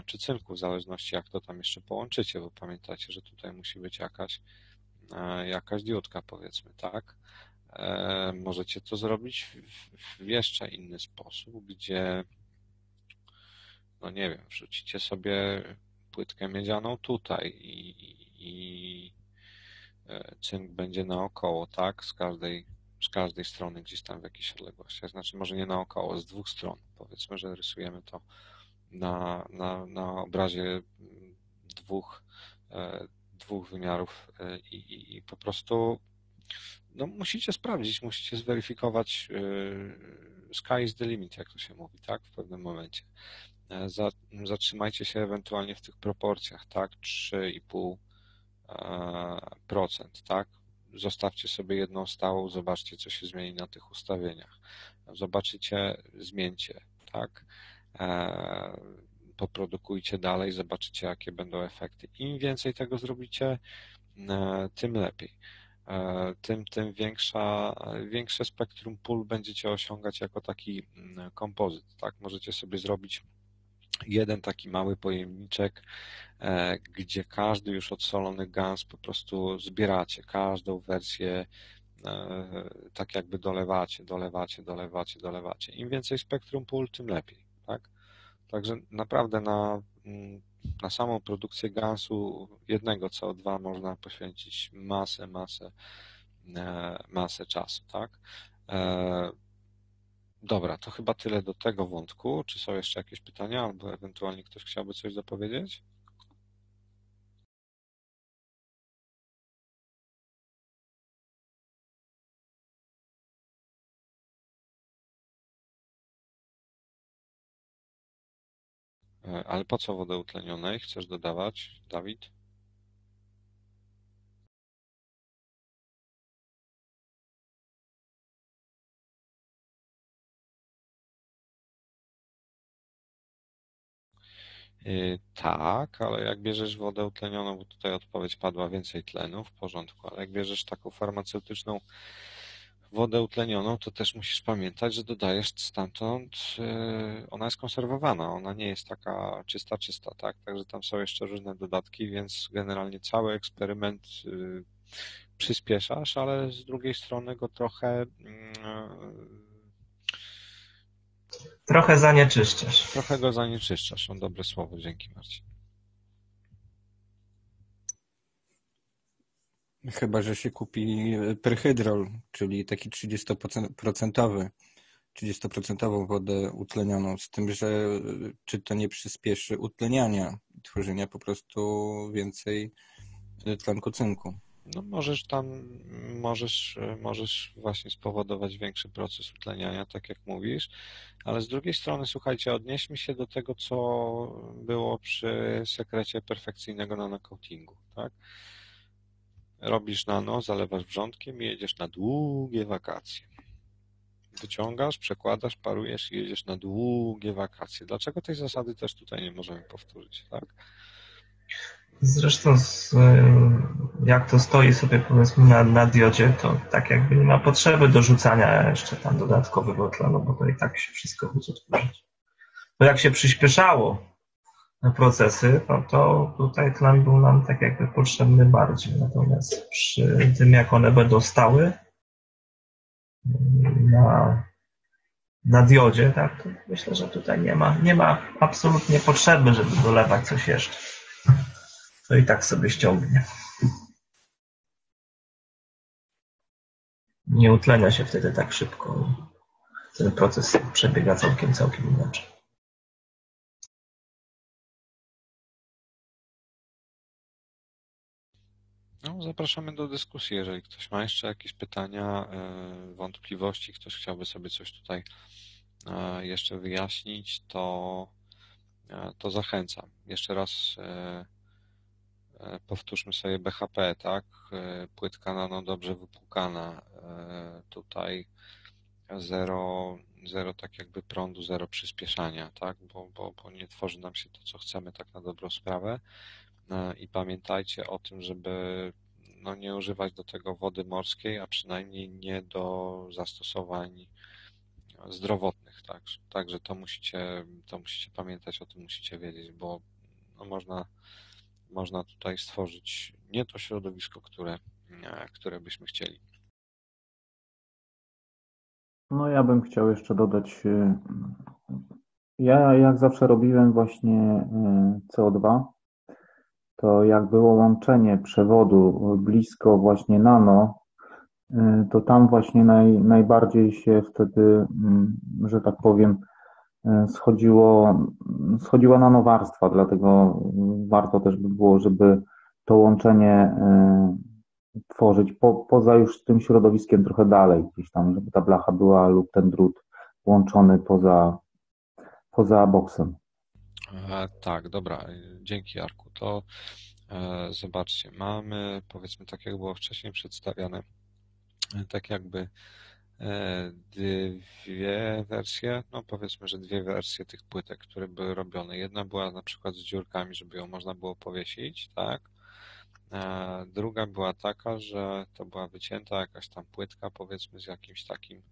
czy cynku, w zależności jak to tam jeszcze połączycie, bo pamiętacie, że tutaj musi być jakaś, jakaś diodka, powiedzmy, tak. Możecie to zrobić w jeszcze inny sposób, gdzie, no nie wiem, wrzucicie sobie płytkę miedzianą tutaj i, i cynk będzie naokoło, tak? Z każdej, z każdej strony gdzieś tam w jakiejś odległości. Znaczy może nie naokoło, z dwóch stron. Powiedzmy, że rysujemy to na, na, na obrazie dwóch, e, dwóch wymiarów i, i, i po prostu no, musicie sprawdzić, musicie zweryfikować e, sky is the limit, jak to się mówi, tak? W pewnym momencie. zatrzymajcie się ewentualnie w tych proporcjach, tak, trzy i pół procent, tak, zostawcie sobie jedną stałą, zobaczcie, co się zmieni na tych ustawieniach, zobaczycie, zmieńcie, tak, poprodukujcie dalej, zobaczycie, jakie będą efekty. Im więcej tego zrobicie, tym lepiej. Tym, tym większa, większe spektrum pól będziecie osiągać jako taki kompozyt. Tak? Możecie sobie zrobić jeden taki mały pojemniczek, gdzie każdy już odsolony gans po prostu zbieracie, każdą wersję tak jakby dolewacie, dolewacie, dolewacie, dolewacie. Im więcej spektrum pól, tym lepiej. Tak? Także naprawdę na, na samą produkcję gansu jednego C O dwa można poświęcić masę, masę, masę czasu, tak? Dobra, to chyba tyle do tego wątku. Czy są jeszcze jakieś pytania, albo ewentualnie ktoś chciałby coś dopowiedzieć? Ale po co wodę utlenionej chcesz dodawać, Dawid? Yy, tak, ale jak bierzesz wodę utlenioną, bo tutaj odpowiedź padła, więcej tlenu, w porządku, ale jak bierzesz taką farmaceutyczną wodę utlenioną, to też musisz pamiętać, że dodajesz stamtąd, ona jest konserwowana, ona nie jest taka czysta, czysta, tak? Także tam są jeszcze różne dodatki, więc generalnie cały eksperyment przyspieszasz, ale z drugiej strony go trochę... Trochę zanieczyszczasz. Trochę go zanieczyszczasz, no dobre słowo, dzięki Marcin. Chyba że się kupi perhydrol, czyli taki trzydziestoprocentowy, trzydziestoprocentową wodę utlenioną, z tym, że czy to nie przyspieszy utleniania, tworzenia po prostu więcej tlenku cynku. No możesz tam, możesz, możesz właśnie spowodować większy proces utleniania, tak jak mówisz, ale z drugiej strony, słuchajcie, odnieśmy się do tego, co było przy sekrecie perfekcyjnego nanocoatingu, tak? Robisz nano, zalewasz wrzątkiem i jedziesz na długie wakacje. Wyciągasz, przekładasz, parujesz i jedziesz na długie wakacje. Dlaczego tej zasady też tutaj nie możemy powtórzyć, tak? Zresztą z, jak to stoi sobie, powiedzmy, na, na diodzie, to tak jakby nie ma potrzeby dorzucania jeszcze tam dodatkowego tlenu, bo to i tak się wszystko musi odtworzyć. Bo jak się przyspieszało procesy, no to tutaj tlen był nam tak jakby potrzebny bardziej. Natomiast przy tym, jak one będą stały na, na diodzie, tak, to myślę, że tutaj nie ma, nie ma absolutnie potrzeby, żeby dolewać coś jeszcze. To i tak sobie ściągnie. Nie utlenia się wtedy tak szybko. Ten proces przebiega całkiem, całkiem inaczej. No, zapraszamy do dyskusji, jeżeli ktoś ma jeszcze jakieś pytania, wątpliwości, ktoś chciałby sobie coś tutaj jeszcze wyjaśnić, to, to zachęcam. Jeszcze raz powtórzmy sobie B H P, tak? Płytka nano dobrze wypłukana, tutaj zero, zero tak jakby prądu, zero przyspieszania, tak? Bo, bo, bo nie tworzy nam się to, co chcemy, tak na dobrą sprawę. I pamiętajcie o tym, żeby no, nie używać do tego wody morskiej, a przynajmniej nie do zastosowań zdrowotnych. Tak? Także to musicie, to musicie pamiętać, o tym musicie wiedzieć, bo no, można, można tutaj stworzyć nie to środowisko, które, które byśmy chcieli. No ja bym chciał jeszcze dodać, ja jak zawsze robiłem właśnie C O dwa, to jak było łączenie przewodu blisko właśnie nano, to tam właśnie naj, najbardziej się wtedy, że tak powiem, schodziło, schodziła nanowarstwa, dlatego warto też by było, żeby to łączenie tworzyć po, poza już tym środowiskiem trochę dalej, gdzieś tam, żeby ta blacha była lub ten drut łączony poza, poza boksem. E, tak, dobra, dzięki Arku. To e, zobaczcie, mamy, powiedzmy tak jak było wcześniej przedstawiane, tak jakby e, dwie wersje, no powiedzmy, że dwie wersje tych płytek, które były robione. Jedna była na przykład z dziurkami, żeby ją można było powiesić, tak? E, druga była taka, że to była wycięta jakaś tam płytka, powiedzmy z jakimś takim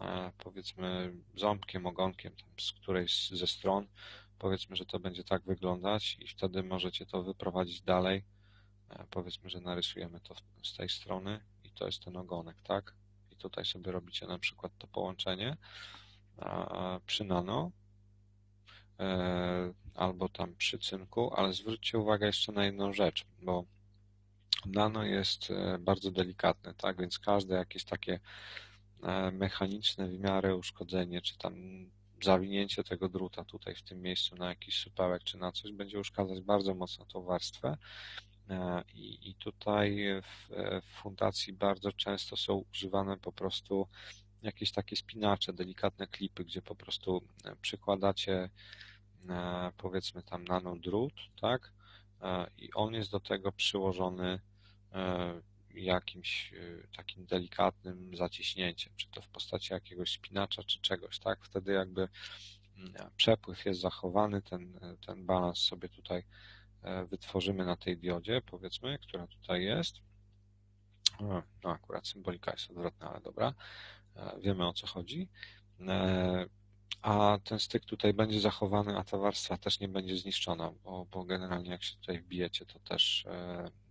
e, powiedzmy ząbkiem, ogonkiem tam z którejś ze stron. Powiedzmy, że to będzie tak wyglądać i wtedy możecie to wyprowadzić dalej. Powiedzmy, że narysujemy to z tej strony i to jest ten ogonek, tak? I tutaj sobie robicie na przykład to połączenie przy nano albo tam przy cynku, ale zwróćcie uwagę jeszcze na jedną rzecz, bo nano jest bardzo delikatne, tak? Więc każde jakieś takie mechaniczne w miarę uszkodzenie czy tam zawinięcie tego druta tutaj w tym miejscu na jakiś supełek czy na coś będzie uszkadzać bardzo mocno tą warstwę i, i tutaj w, w fundacji bardzo często są używane po prostu jakieś takie spinacze, delikatne klipy, gdzie po prostu przykładacie powiedzmy tam nanodrut, tak, i on jest do tego przyłożony jakimś takim delikatnym zaciśnięciem, czy to w postaci jakiegoś spinacza, czy czegoś, tak? Wtedy jakby przepływ jest zachowany, ten, ten balans sobie tutaj wytworzymy na tej diodzie, powiedzmy, która tutaj jest. No akurat symbolika jest odwrotna, ale dobra, wiemy o co chodzi. A ten styk tutaj będzie zachowany, a ta warstwa też nie będzie zniszczona, bo, bo generalnie jak się tutaj wbijecie, to też,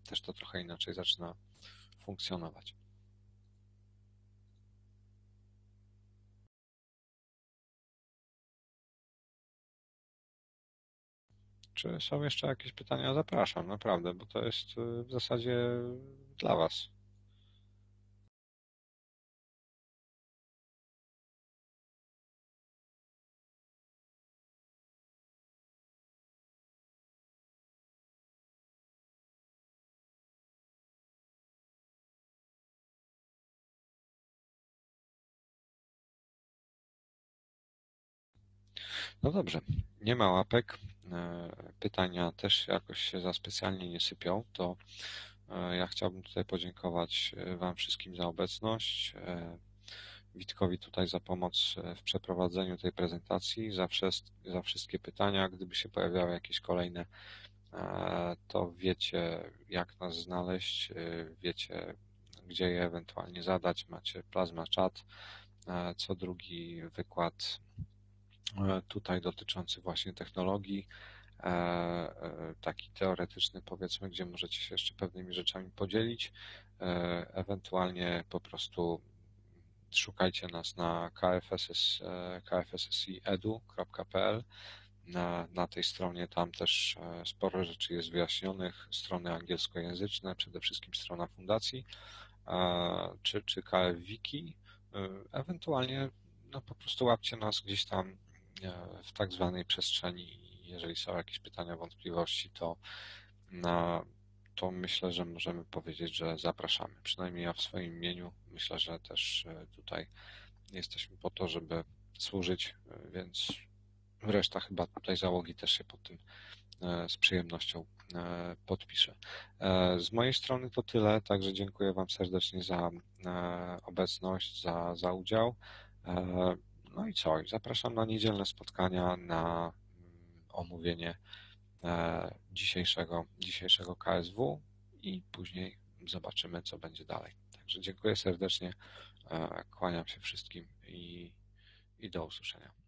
też to trochę inaczej zaczyna funkcjonować. Czy są jeszcze jakieś pytania? Zapraszam, naprawdę, bo to jest w zasadzie dla Was. No dobrze, nie ma łapek, pytania też jakoś się za specjalnie nie sypią, to ja chciałbym tutaj podziękować Wam wszystkim za obecność, Witkowi tutaj za pomoc w przeprowadzeniu tej prezentacji, za, wszes za wszystkie pytania, gdyby się pojawiały jakieś kolejne, to wiecie jak nas znaleźć, wiecie gdzie je ewentualnie zadać, macie Plazma Chat, co drugi wykład tutaj dotyczący właśnie technologii, taki teoretyczny powiedzmy, gdzie możecie się jeszcze pewnymi rzeczami podzielić, ewentualnie po prostu szukajcie nas na k f s s i edu kropka p l, na, na tej stronie tam też sporo rzeczy jest wyjaśnionych, strony angielskojęzyczne, przede wszystkim strona fundacji, czy, czy kfwiki, ewentualnie no po prostu łapcie nas gdzieś tam w tak zwanej przestrzeni. Jeżeli są jakieś pytania, wątpliwości, to, na, to myślę, że możemy powiedzieć, że zapraszamy. Przynajmniej ja w swoim imieniu myślę, że też tutaj jesteśmy po to, żeby służyć, więc reszta chyba tutaj załogi też się pod tym z przyjemnością podpiszę. Z mojej strony to tyle, także dziękuję Wam serdecznie za obecność, za, za udział. No i co? Zapraszam na niedzielne spotkania, na omówienie dzisiejszego, dzisiejszego K S W i później zobaczymy, co będzie dalej. Także dziękuję serdecznie, kłaniam się wszystkim i, i do usłyszenia.